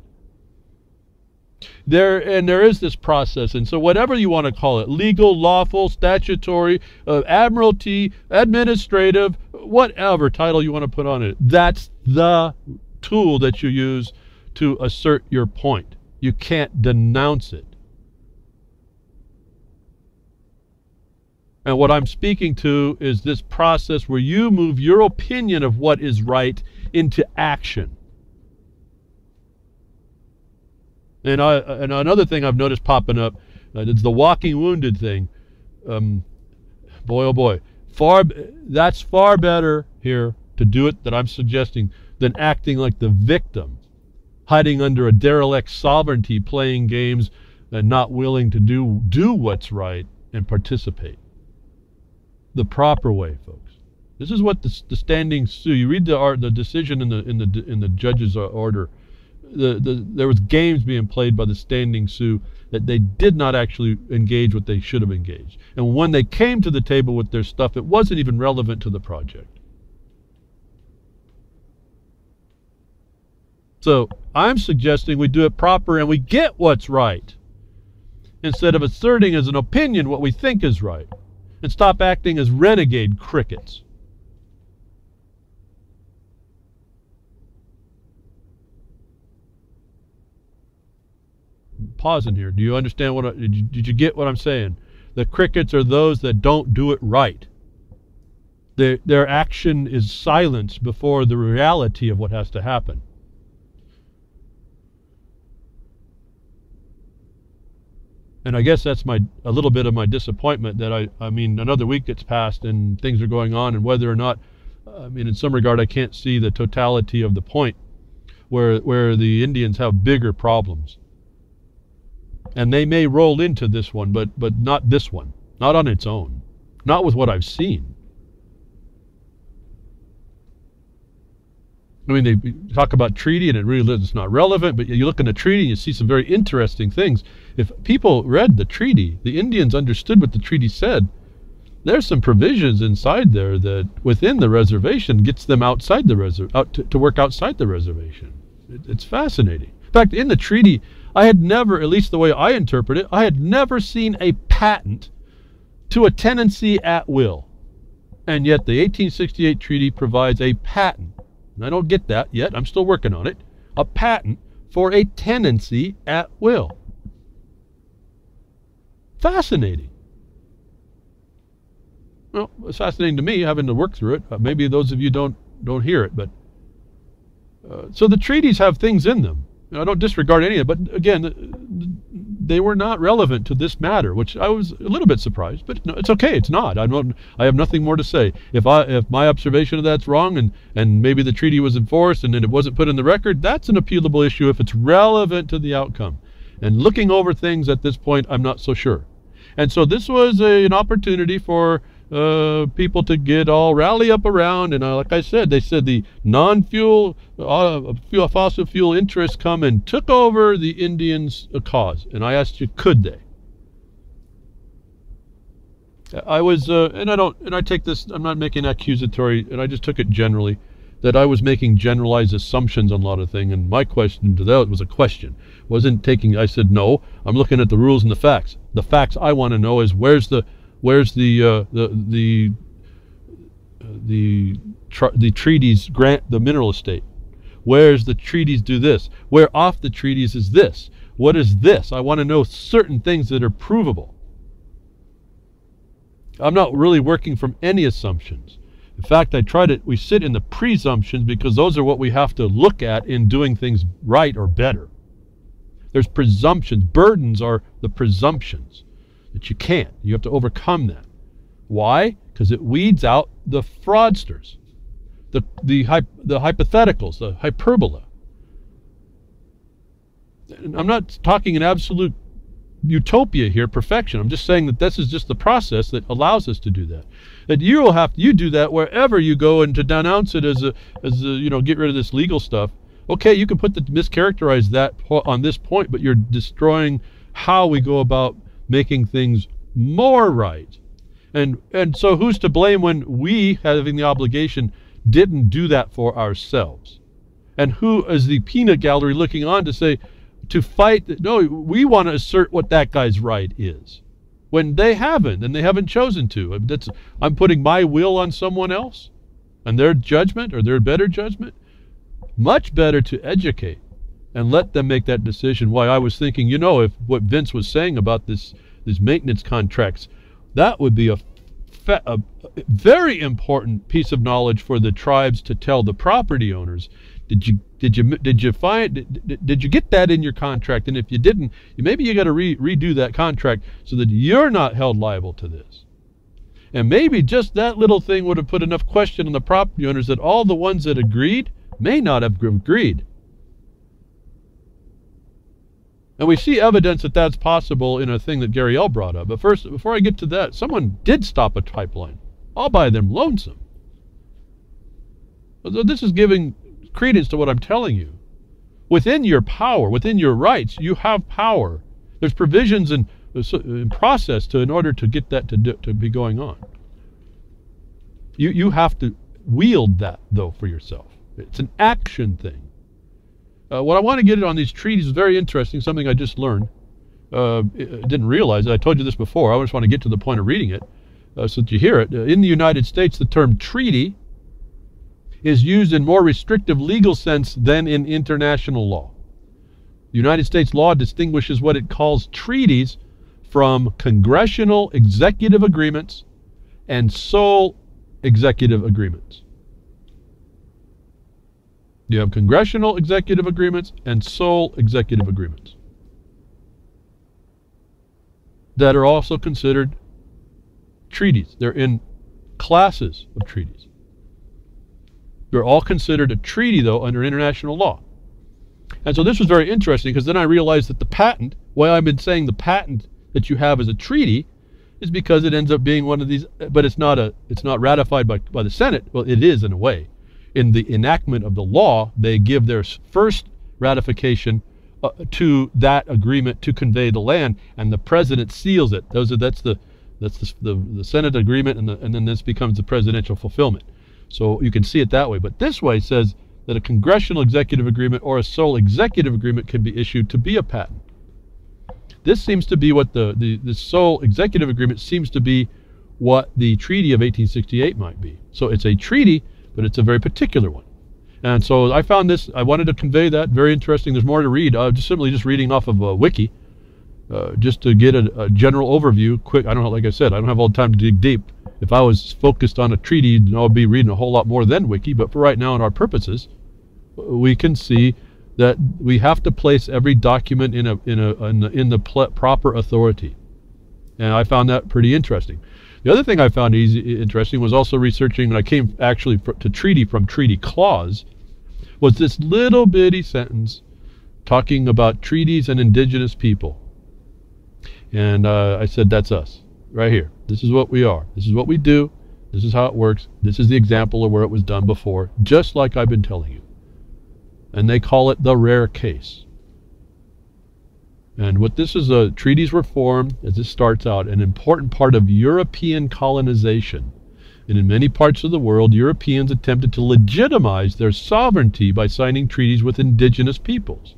There is this process, and so whatever you want to call it, legal, lawful, statutory, admiralty, administrative, whatever title you want to put on it, that's the tool that you use to assert your point. You can't denounce it. And what I'm speaking to is this process where you move your opinion of what is right into action. And, another thing I've noticed popping up is the walking wounded thing. Boy, oh boy, that's far better here to do it that I'm suggesting than acting like the victim, hiding under a derelict sovereignty, playing games and not willing to do what's right and participate. The proper way, folks. This is what the Standing Sioux. You read the decision in the judge's order. There was games being played by the Standing Sioux that they did not actually engage what they should have engaged. And when they came to the table with their stuff, it wasn't even relevant to the project. So I'm suggesting we do it proper and we get what's right, instead of asserting as an opinion what we think is right, and stop acting as renegade crickets. I'm pausing here. Do you understand what did you get what I'm saying? The crickets are those that don't do it right. Their action is silence before the reality of what has to happen. And I guess that's a little bit of my disappointment that I mean, another week gets passed and things are going on, and whether or not, I mean, in some regard, I can't see the totality of the point where the Indians have bigger problems. And they may roll into this one, but not this one, not on its own, not with what I've seen. I mean, they talk about treaty and it really is not relevant, but you look in the treaty and you see some very interesting things. If people read the treaty, the Indians understood what the treaty said, there's some provisions inside there that within the reservation gets them outside the to work outside the reservation. It's fascinating. In fact, in the treaty, I had never, at least the way I interpret it, I had never seen a patent to a tenancy at will. And yet the 1868 treaty provides a patent. I don't get that yet. I'm still working on it. A patent for a tenancy at will. Fascinating. Well, it's fascinating to me having to work through it. Maybe those of you don't hear it, but so the treaties have things in them. I don't disregard any of it, but again, they were not relevant to this matter, which I was a little bit surprised. But no, it's okay. It's not. I have nothing more to say. If my observation of that's wrong, and maybe the treaty was enforced and then it wasn't put in the record, that's an appealable issue if it's relevant to the outcome. And looking over things at this point, I'm not so sure. And so this was an opportunity for people to get all rally up around, and like I said, they said the non-fuel, fossil fuel interests come and took over the Indians' cause. And I asked you, could they? I was, and I take this. I'm not making accusatory, and I just took it generally, that I was making generalized assumptions on a lot of things. And my question to that was a question. Wasn't taking. I said no. I'm looking at the rules and the facts. The facts I want to know is where's the treaties grant the mineral estate? Where's the treaties do this? Where off the treaties is this? What is this? I want to know certain things that are provable. I'm not really working from any assumptions. In fact, I try to, we sit in the presumptions because those are what we have to look at in doing things right or better. There's presumptions. Burdens are the presumptions that you can't. You have to overcome that. Why? Because it weeds out the fraudsters, the hypotheticals, the hyperbola. And I'm not talking in absolute utopia here, perfection. I'm just saying that this is just the process that allows us to do that. That you'll have to, you do that wherever you go, and to denounce it as a you know, get rid of this legal stuff. Okay, you can put the mischaracterize that on this point, but you're destroying how we go about making things more right. And so who's to blame when we, having the obligation, didn't do that for ourselves? And who is the peanut gallery looking on to say, to fight, that, no, we want to assert what that guy's right is, when they haven't, and they haven't chosen to. I'm putting my will on someone else and their judgment or their better judgment. Much better to educate and let them make that decision. Why, I was thinking, if what Vince was saying about these maintenance contracts, that would be a a very important piece of knowledge for the tribes to tell the property owners. Did you get that in your contract? And if you didn't, maybe you got to redo that contract so that you're not held liable to this. And maybe just that little thing would have put enough question on the property owners that all the ones that agreed may not have agreed. And we see evidence that that's possible in a thing that Gary L. brought up. But first, before I get to that, someone did stop a pipeline, all by them lonesome. So this is giving credence to what I'm telling you. Within your power, within your rights, you have power. There's provisions and process in order to get that to be going on. You have to wield that, though, for yourself. It's an action thing. What I want to get on these treaties is very interesting, something I just learned. Didn't realize it. I told you this before. I just want to get to the point of reading it so that you hear it. In the United States, the term treaty is used in more restrictive legal sense than in international law. The United States law distinguishes what it calls treaties from congressional executive agreements and sole executive agreements. You have congressional executive agreements and sole executive agreements that are also considered treaties. They're in classes of treaties. They're all considered a treaty, though, under international law. And so this was very interesting, because then I realized that the patent, why I've been saying the patent that you have is a treaty, is because it ends up being one of these, but it's not ratified by the Senate. Well, it is in a way. In the enactment of the law, they give their first ratification to that agreement to convey the land, and the president seals it. That's the Senate agreement, and then this becomes the presidential fulfillment. So you can see it that way. But this way says that a congressional executive agreement or a sole executive agreement can be issued to be a patent. This seems to be what the sole executive agreement seems to be what the Treaty of 1868 might be. So it's a treaty, but it's a very particular one. And so I found this, I wanted to convey that, very interesting. There's more to read. I'm just reading off of a wiki just to get a general overview quick. I don't know, like I said, I don't have all the time to dig deep. If I was focused on a treaty, then I'd be reading a whole lot more than wiki, but for right now, in our purposes, we can see that we have to place every document in the proper authority. And I found that pretty interesting. The other thing I found interesting was also researching, when I came actually to treaty from treaty clause, was this little bitty sentence talking about treaties and indigenous people. And I said, that's us right here. This is what we are. This is what we do. This is how it works. This is the example of where it was done before, just like I've been telling you. And they call it the rare case. And what this is, treaties were formed, as this starts out, an important part of European colonization. And in many parts of the world, Europeans attempted to legitimize their sovereignty by signing treaties with indigenous peoples.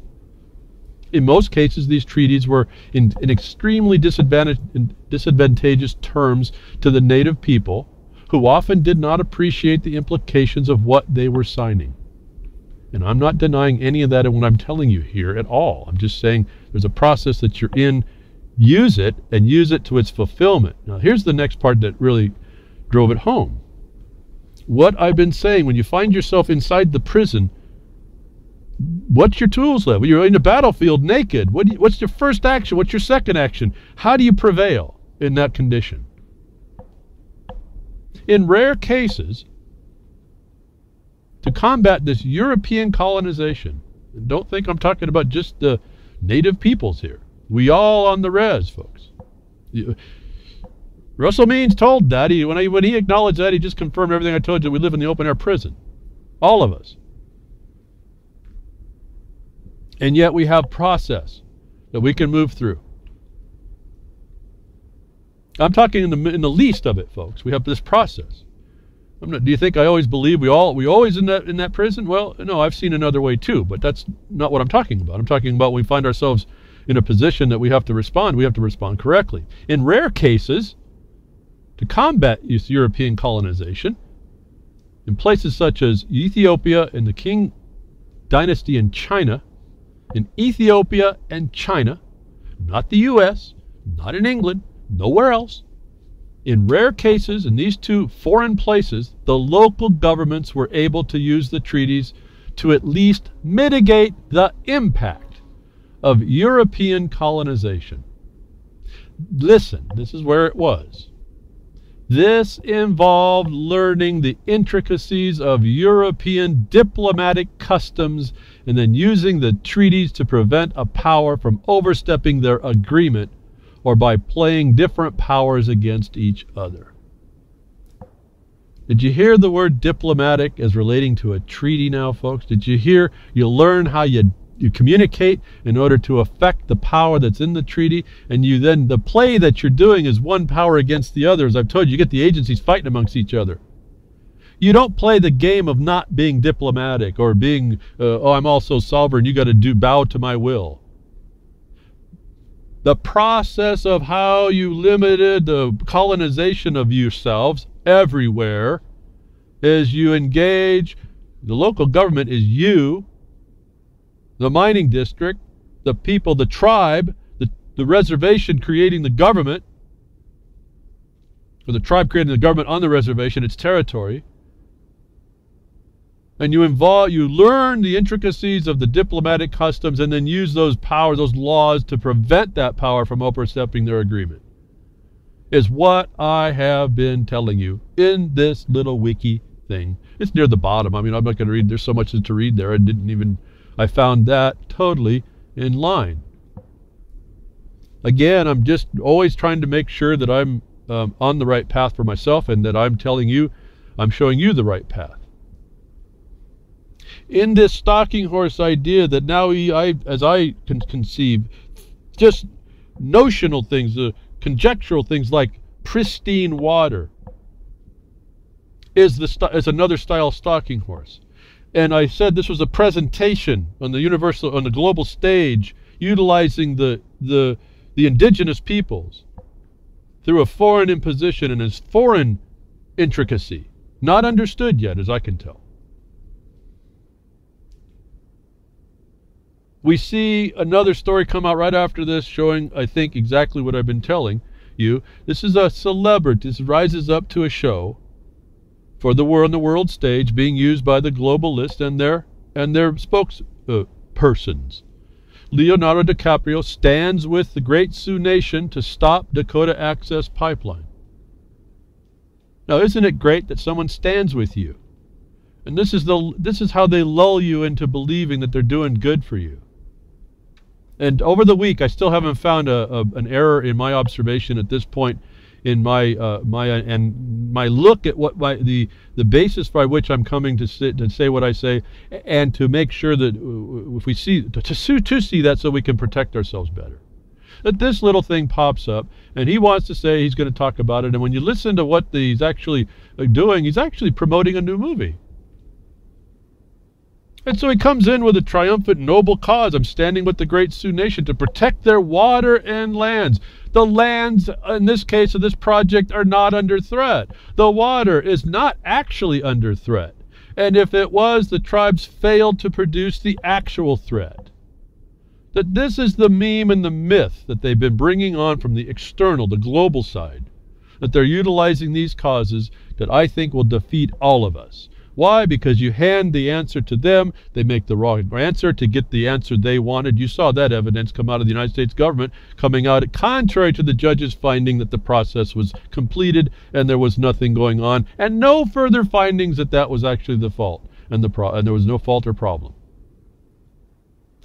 In most cases, these treaties were in extremely disadvantageous terms to the native people, who often did not appreciate the implications of what they were signing. And I'm not denying any of that in what I'm telling you here at all. I'm just saying there's a process that you're in. Use it, and use it to its fulfillment. Now, here's the next part that really drove it home. What I've been saying, when you find yourself inside the prison, what's your tools level? You're in the battlefield naked. What's your first action? What's your second action? How do you prevail in that condition? In rare cases, to combat this European colonization, and don't think I'm talking about just the native peoples here. We all on the res, folks. Russell Means told that. When he acknowledged that, he just confirmed everything I told you. We live in the open-air prison. All of us. And yet we have process that we can move through. I'm talking in the least of it, folks. We have this process. Do you think I always believe we always in that prison? Well, no, I've seen another way too, but that's not what I'm talking about. I'm talking about when we find ourselves in a position that we have to respond. We have to respond correctly. In rare cases, to combat European colonization, in places such as Ethiopia and the Qing Dynasty in Ethiopia and China, not the U.S., not in England, nowhere else, In rare cases in these two foreign places, the local governments were able to use the treaties to at least mitigate the impact of European colonization. Listen, this is where it was. This involved learning the intricacies of European diplomatic customs and then using the treaties to prevent a power from overstepping their agreement or by playing different powers against each other. Did you hear the word diplomatic as relating to a treaty now, folks? Did you hear? You learn how you communicate in order to affect the power that's in the treaty, and you then, the play that you're doing is one power against the other. As I've told you, you get the agencies fighting amongst each other. You don't play the game of not being diplomatic or being, oh, I'm also sovereign, you got to bow to my will. The process of how you limited the colonization of yourselves everywhere is you engage, the local government is you, the mining district, the people, the tribe, the reservation creating the government, or the tribe creating the government on the reservation, its territory. And you learn the intricacies of the diplomatic customs and then use those powers, those laws, to prevent that power from overstepping their agreement. Is what I have been telling you in this little wiki thing. It's near the bottom. I mean, I'm not going to read. There's so much to read there. I found that totally in line. Again, I'm just always trying to make sure that I'm on the right path for myself and that I'm telling you, I'm showing you the right path. In this stalking horse idea that now as I conceive, just notional things, conjectural things like pristine water is another style of stalking horse. And I said this was a presentation on the universal, on the global stage, utilizing the indigenous peoples through a foreign imposition and its foreign intricacy, not understood yet, as I can tell. We see another story come out right after this showing, I think, exactly what I've been telling you. This is a celebrity. This rises up to a show for the world on the world stage being used by the globalists and their spokespersons. Leonardo DiCaprio stands with the Great Sioux Nation to stop Dakota Access Pipeline. Now, isn't it great that someone stands with you? And this is how they lull you into believing that they're doing good for you. And over the week, I still haven't found an error in my observation at this point, in my look at what the basis by which I'm coming to say what I say, and to make sure that if we see to see that, so we can protect ourselves better. That this little thing pops up, and he wants to say he's going to talk about it. And when you listen to what he's actually doing, he's actually promoting a new movie. And so he comes in with a triumphant, noble cause. I'm standing with the Great Sioux Nation to protect their water and lands. The lands, in this case of this project, are not under threat. The water is not actually under threat. And if it was, the tribes failed to produce the actual threat. That this is the meme and the myth that they've been bringing on from the external, the global side. That they're utilizing these causes that I think will defeat all of us. Why? Because you hand the answer to them, they make the wrong answer to get the answer they wanted. You saw that evidence come out of the United States government, coming out contrary to the judge's finding that the process was completed and there was nothing going on, and no further findings that was actually the fault, and there was no fault or problem.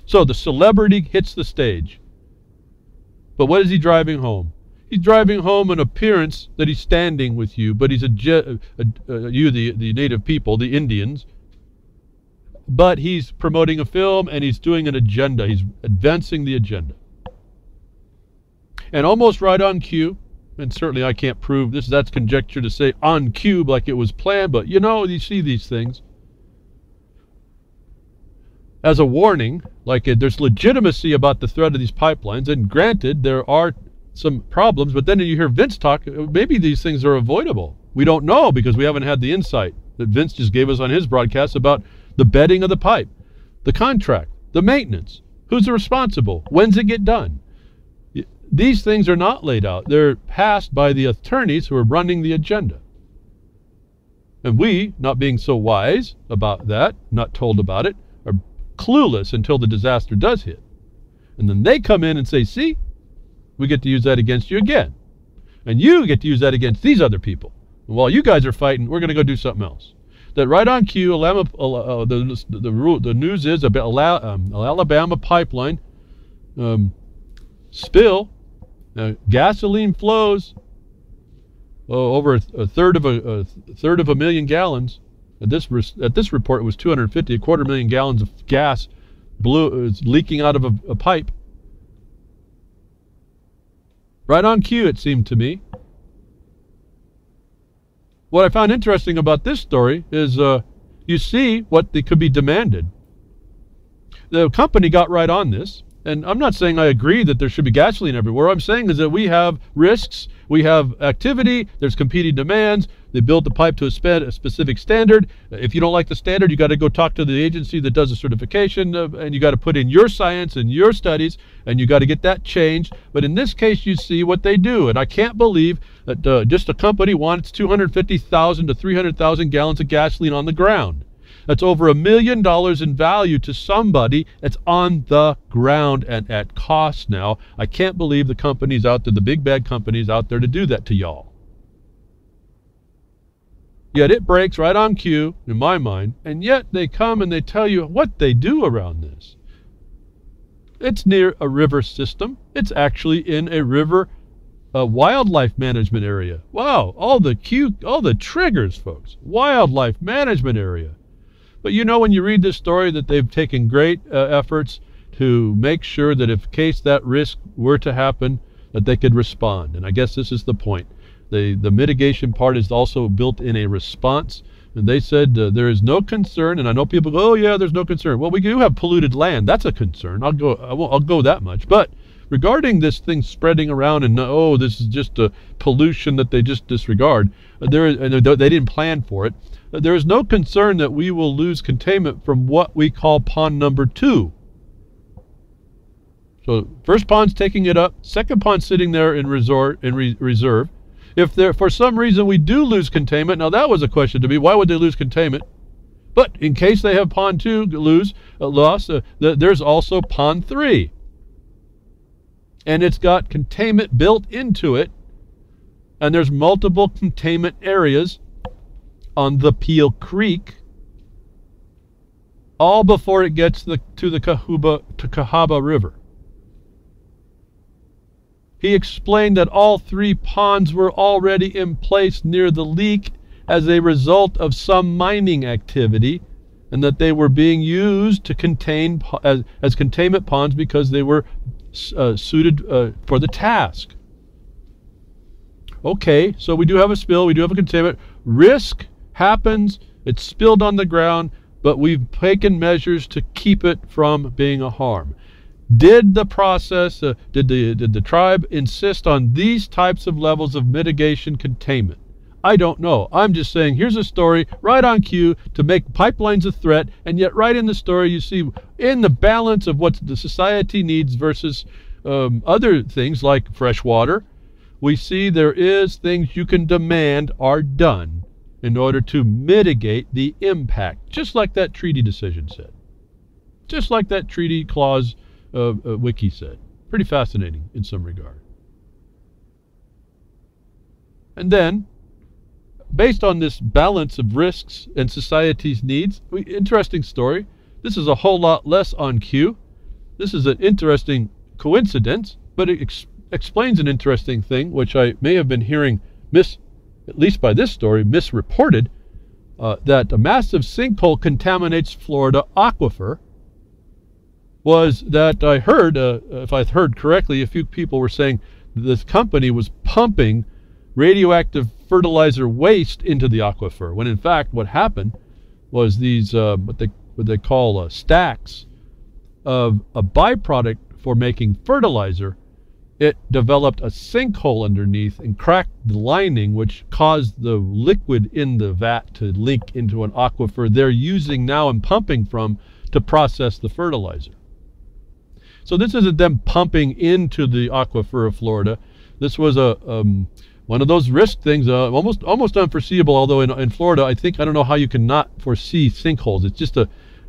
So the celebrity hits the stage. But what is he driving home? He's driving home an appearance that he's standing with you, but he's the native people, the Indians. But he's promoting a film and he's doing an agenda. He's advancing the agenda. And almost right on cue, and certainly I can't prove this, that's conjecture to say on cue like it was planned, but you know, you see these things. As a warning, like there's legitimacy about the threat of these pipelines, and granted, there are some problems, but then you hear Vince talk, maybe these things are avoidable. We don't know because we haven't had the insight that Vince just gave us on his broadcast about the bedding of the pipe, the contract, the maintenance, who's responsible, when's it get done. These things are not laid out. They're passed by the attorneys who are running the agenda. And we, not being so wise about that, not told about it, are clueless until the disaster does hit. And then they come in and say, see, we get to use that against you again. And you get to use that against these other people. And while you guys are fighting, we're going to go do something else. That right on cue, the news is about Alabama pipeline spill. Gasoline flows over a third of a million gallons. At this report, it was 250. A quarter million gallons of gas is leaking out of a pipe. Right on cue, it seemed to me. What I found interesting about this story is you see what could be demanded. The company got right on this, and I'm not saying I agree that there should be gasoline everywhere. What I'm saying is that we have risks, we have activity, there's competing demands. They built the pipe to a specific standard. If you don't like the standard, you got to go talk to the agency that does the certification, and you got to put in your science and your studies, and you got to get that changed. But in this case, you see what they do, and I can't believe that just a company wants 250,000 to 300,000 gallons of gasoline on the ground. That's over $1 million in value to somebody that's on the ground and at cost now. I can't believe the companies out there, the big bad companies out there, to do that to y'all. Yet it breaks right on cue, in my mind, and yet they come and they tell you what they do around this. It's near a river system. It's actually in a river wildlife management area. Wow, all the triggers, folks. Wildlife management area. But you know when you read this story that they've taken great efforts to make sure that if case that risk were to happen, that they could respond. And I guess this is the point. The mitigation part is also built in a response. And they said there is no concern. And I know people go, oh, yeah, there's no concern. Well, we do have polluted land. That's a concern. I'll go that much. But regarding this thing spreading around and, oh, this is just a pollution that they just disregard, and they didn't plan for it, there is no concern that we will lose containment from what we call pond number 2. So first pond's taking it up. Second pond's sitting there in reserve. If there, for some reason we do lose containment, now that was a question to me, why would they lose containment? But in case they have pond 2 there's also pond 3. And it's got containment built into it, and there's multiple containment areas on the Peel Creek, all before it gets to Cahaba River. He explained that all 3 ponds were already in place near the leak as a result of some mining activity, and that they were being used to contain as containment ponds because they were suited for the task. Okay, so we do have a spill, we do have a containment. Risk happens, it's spilled on the ground, but we've taken measures to keep it from being a harm. Did the process, did the tribe insist on these types of levels of mitigation containment? I don't know. I'm just saying here's a story right on cue to make pipelines a threat, and yet right in the story you see in the balance of what the society needs versus other things like fresh water, we see there is things you can demand are done in order to mitigate the impact, just like that treaty decision said. Just like that treaty clause wiki said. Pretty fascinating in some regard. And then, based on this balance of risks and society's needs, interesting story. This is a whole lot less on cue. This is an interesting coincidence, but it explains an interesting thing, which I may have been hearing, at least by this story, misreported, that a massive sinkhole contaminates Florida aquifer. Was that I heard, if I heard correctly, a few people were saying this company was pumping radioactive fertilizer waste into the aquifer, when in fact what happened was these, what they call stacks of a byproduct for making fertilizer. It developed a sinkhole underneath and cracked the lining, which caused the liquid in the vat to leak into an aquifer they're using now and pumping from to process the fertilizer. So this isn't them pumping into the aquifer of Florida. This was a one of those risk things, almost unforeseeable. Although in Florida, I don't know how you can not foresee sinkholes. It's just a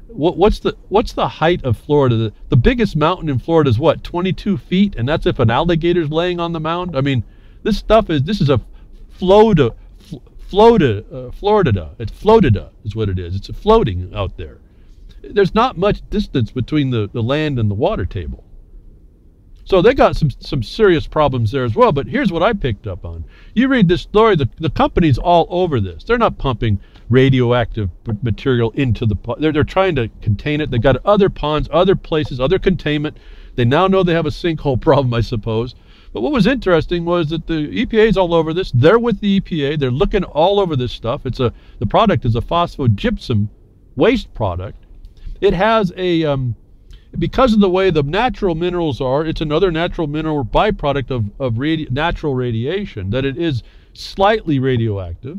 what's the height of Florida? The biggest mountain in Florida is what, 22 feet, and that's if an alligator's laying on the mound. I mean, this stuff is a Florida. It's Florida is what it is. It's floating out there. There's not much distance between the land and the water table. So they got some serious problems there as well. But here's what I picked up on. You read this story, the company's all over this. They're not pumping radioactive material into the pond. They're trying to contain it. They've got other ponds, other places, other containment. They now know they have a sinkhole problem, I suppose. But what was interesting was that the EPA's all over this. They're with the EPA. They're looking all over this stuff. It's the product is a phosphogypsum waste product. It has a... because of the way the natural minerals are, it's another natural mineral byproduct of natural radiation, that it is slightly radioactive.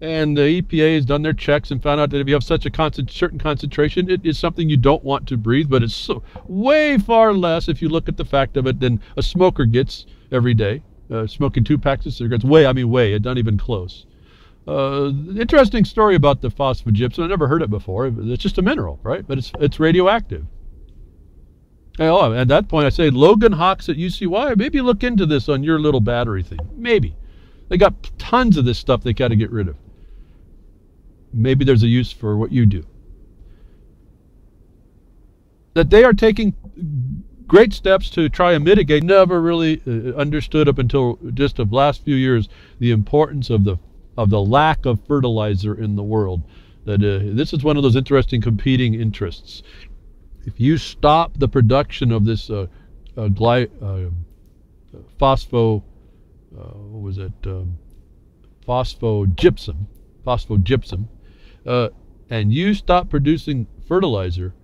And the EPA has done their checks and found out that if you have such a certain concentration, it is something you don't want to breathe, but it's way far less, if you look at the fact of it, than a smoker gets every day, smoking 2 packs of cigarettes. Way, it's not even close. Interesting story about the phosphogypsum. I never heard it before. It's just a mineral, right? But it's radioactive. Oh, at that point, I say Logan Hawks at UCY, maybe look into this on your little battery thing. Maybe. They got tons of this stuff they got to get rid of. Maybe there's a use for what you do. That they are taking great steps to try and mitigate. Never really understood up until just the last few years the importance of the lack of fertilizer in the world. That this is one of those interesting competing interests. If you stop the production of this phosphogypsum, and you stop producing fertilizer,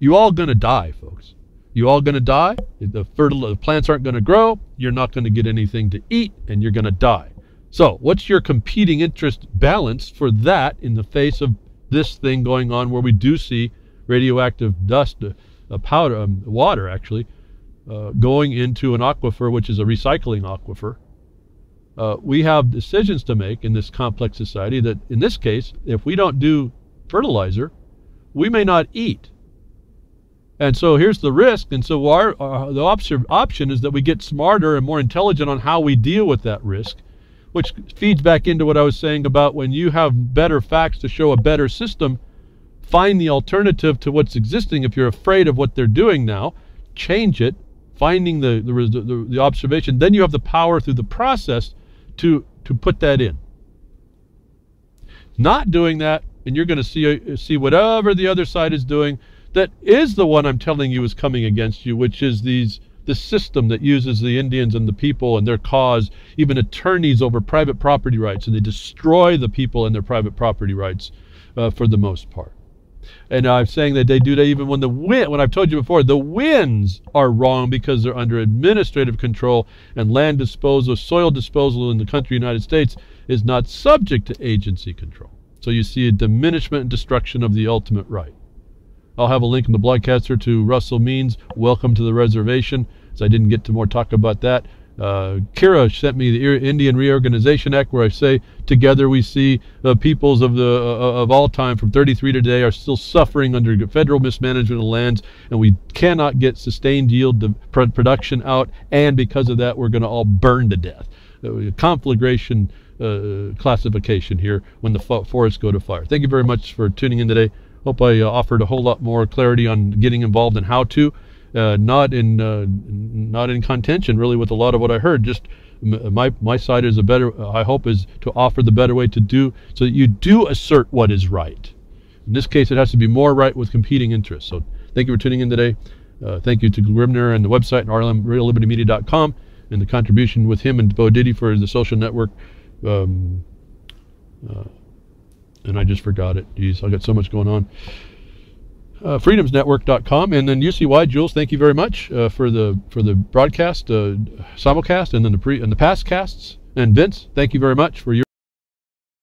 you all gonna die, folks. You all gonna die. The plants aren't gonna grow. You're not gonna get anything to eat, and you're gonna die. So, what's your competing interest balance for that in the face of this thing going on, where we do see radioactive dust, powder, water actually, going into an aquifer, which is a recycling aquifer? We have decisions to make in this complex society that, in this case, if we don't do fertilizer, we may not eat. And so here's the risk. And so the option is that we get smarter and more intelligent on how we deal with that risk, which feeds back into what I was saying about when you have better facts to show a better system, find the alternative to what's existing. If you're afraid of what they're doing now, change it, finding the observation. Then you have the power through the process to put that in. Not doing that, and you're going to see whatever the other side is doing that is the one I'm telling you is coming against you, which is the system that uses the Indians and the people and their cause, even attorneys over private property rights, and they destroy the people and their private property rights for the most part. And I'm saying that they do that even when when I've told you before, the winds are wrong because they're under administrative control, and land disposal, soil disposal in the country, United States, is not subject to agency control. So you see a diminishment and destruction of the ultimate right. I'll have a link in the blogcaster to Russell Means, Welcome to the Reservation, so I didn't get to more talk about that. Kira sent me the Indian Reorganization Act, where I say, together we see the peoples of all time from 33 to today are still suffering under federal mismanagement of lands, and we cannot get sustained yield production out, and because of that, we're going to all burn to death. Conflagration classification here when the forests go to fire. Thank you very much for tuning in today. Hope I offered a whole lot more clarity on getting involved and how to. Not in contention really with a lot of what I heard. Just my side is a better, I hope, is to offer the better way to do, so that you do assert what is right. In this case, it has to be more right with competing interests. So thank you for tuning in today. Thank you to Grimner and the website and reallibertymedia.com, and the contribution with him and Bo Diddy for the social network. And I just forgot it. Jeez, I got so much going on. Freedomsnetwork.com, and then UCY Jules, thank you very much for the broadcast, simulcast, and then the past casts. And Vince, thank you very much for your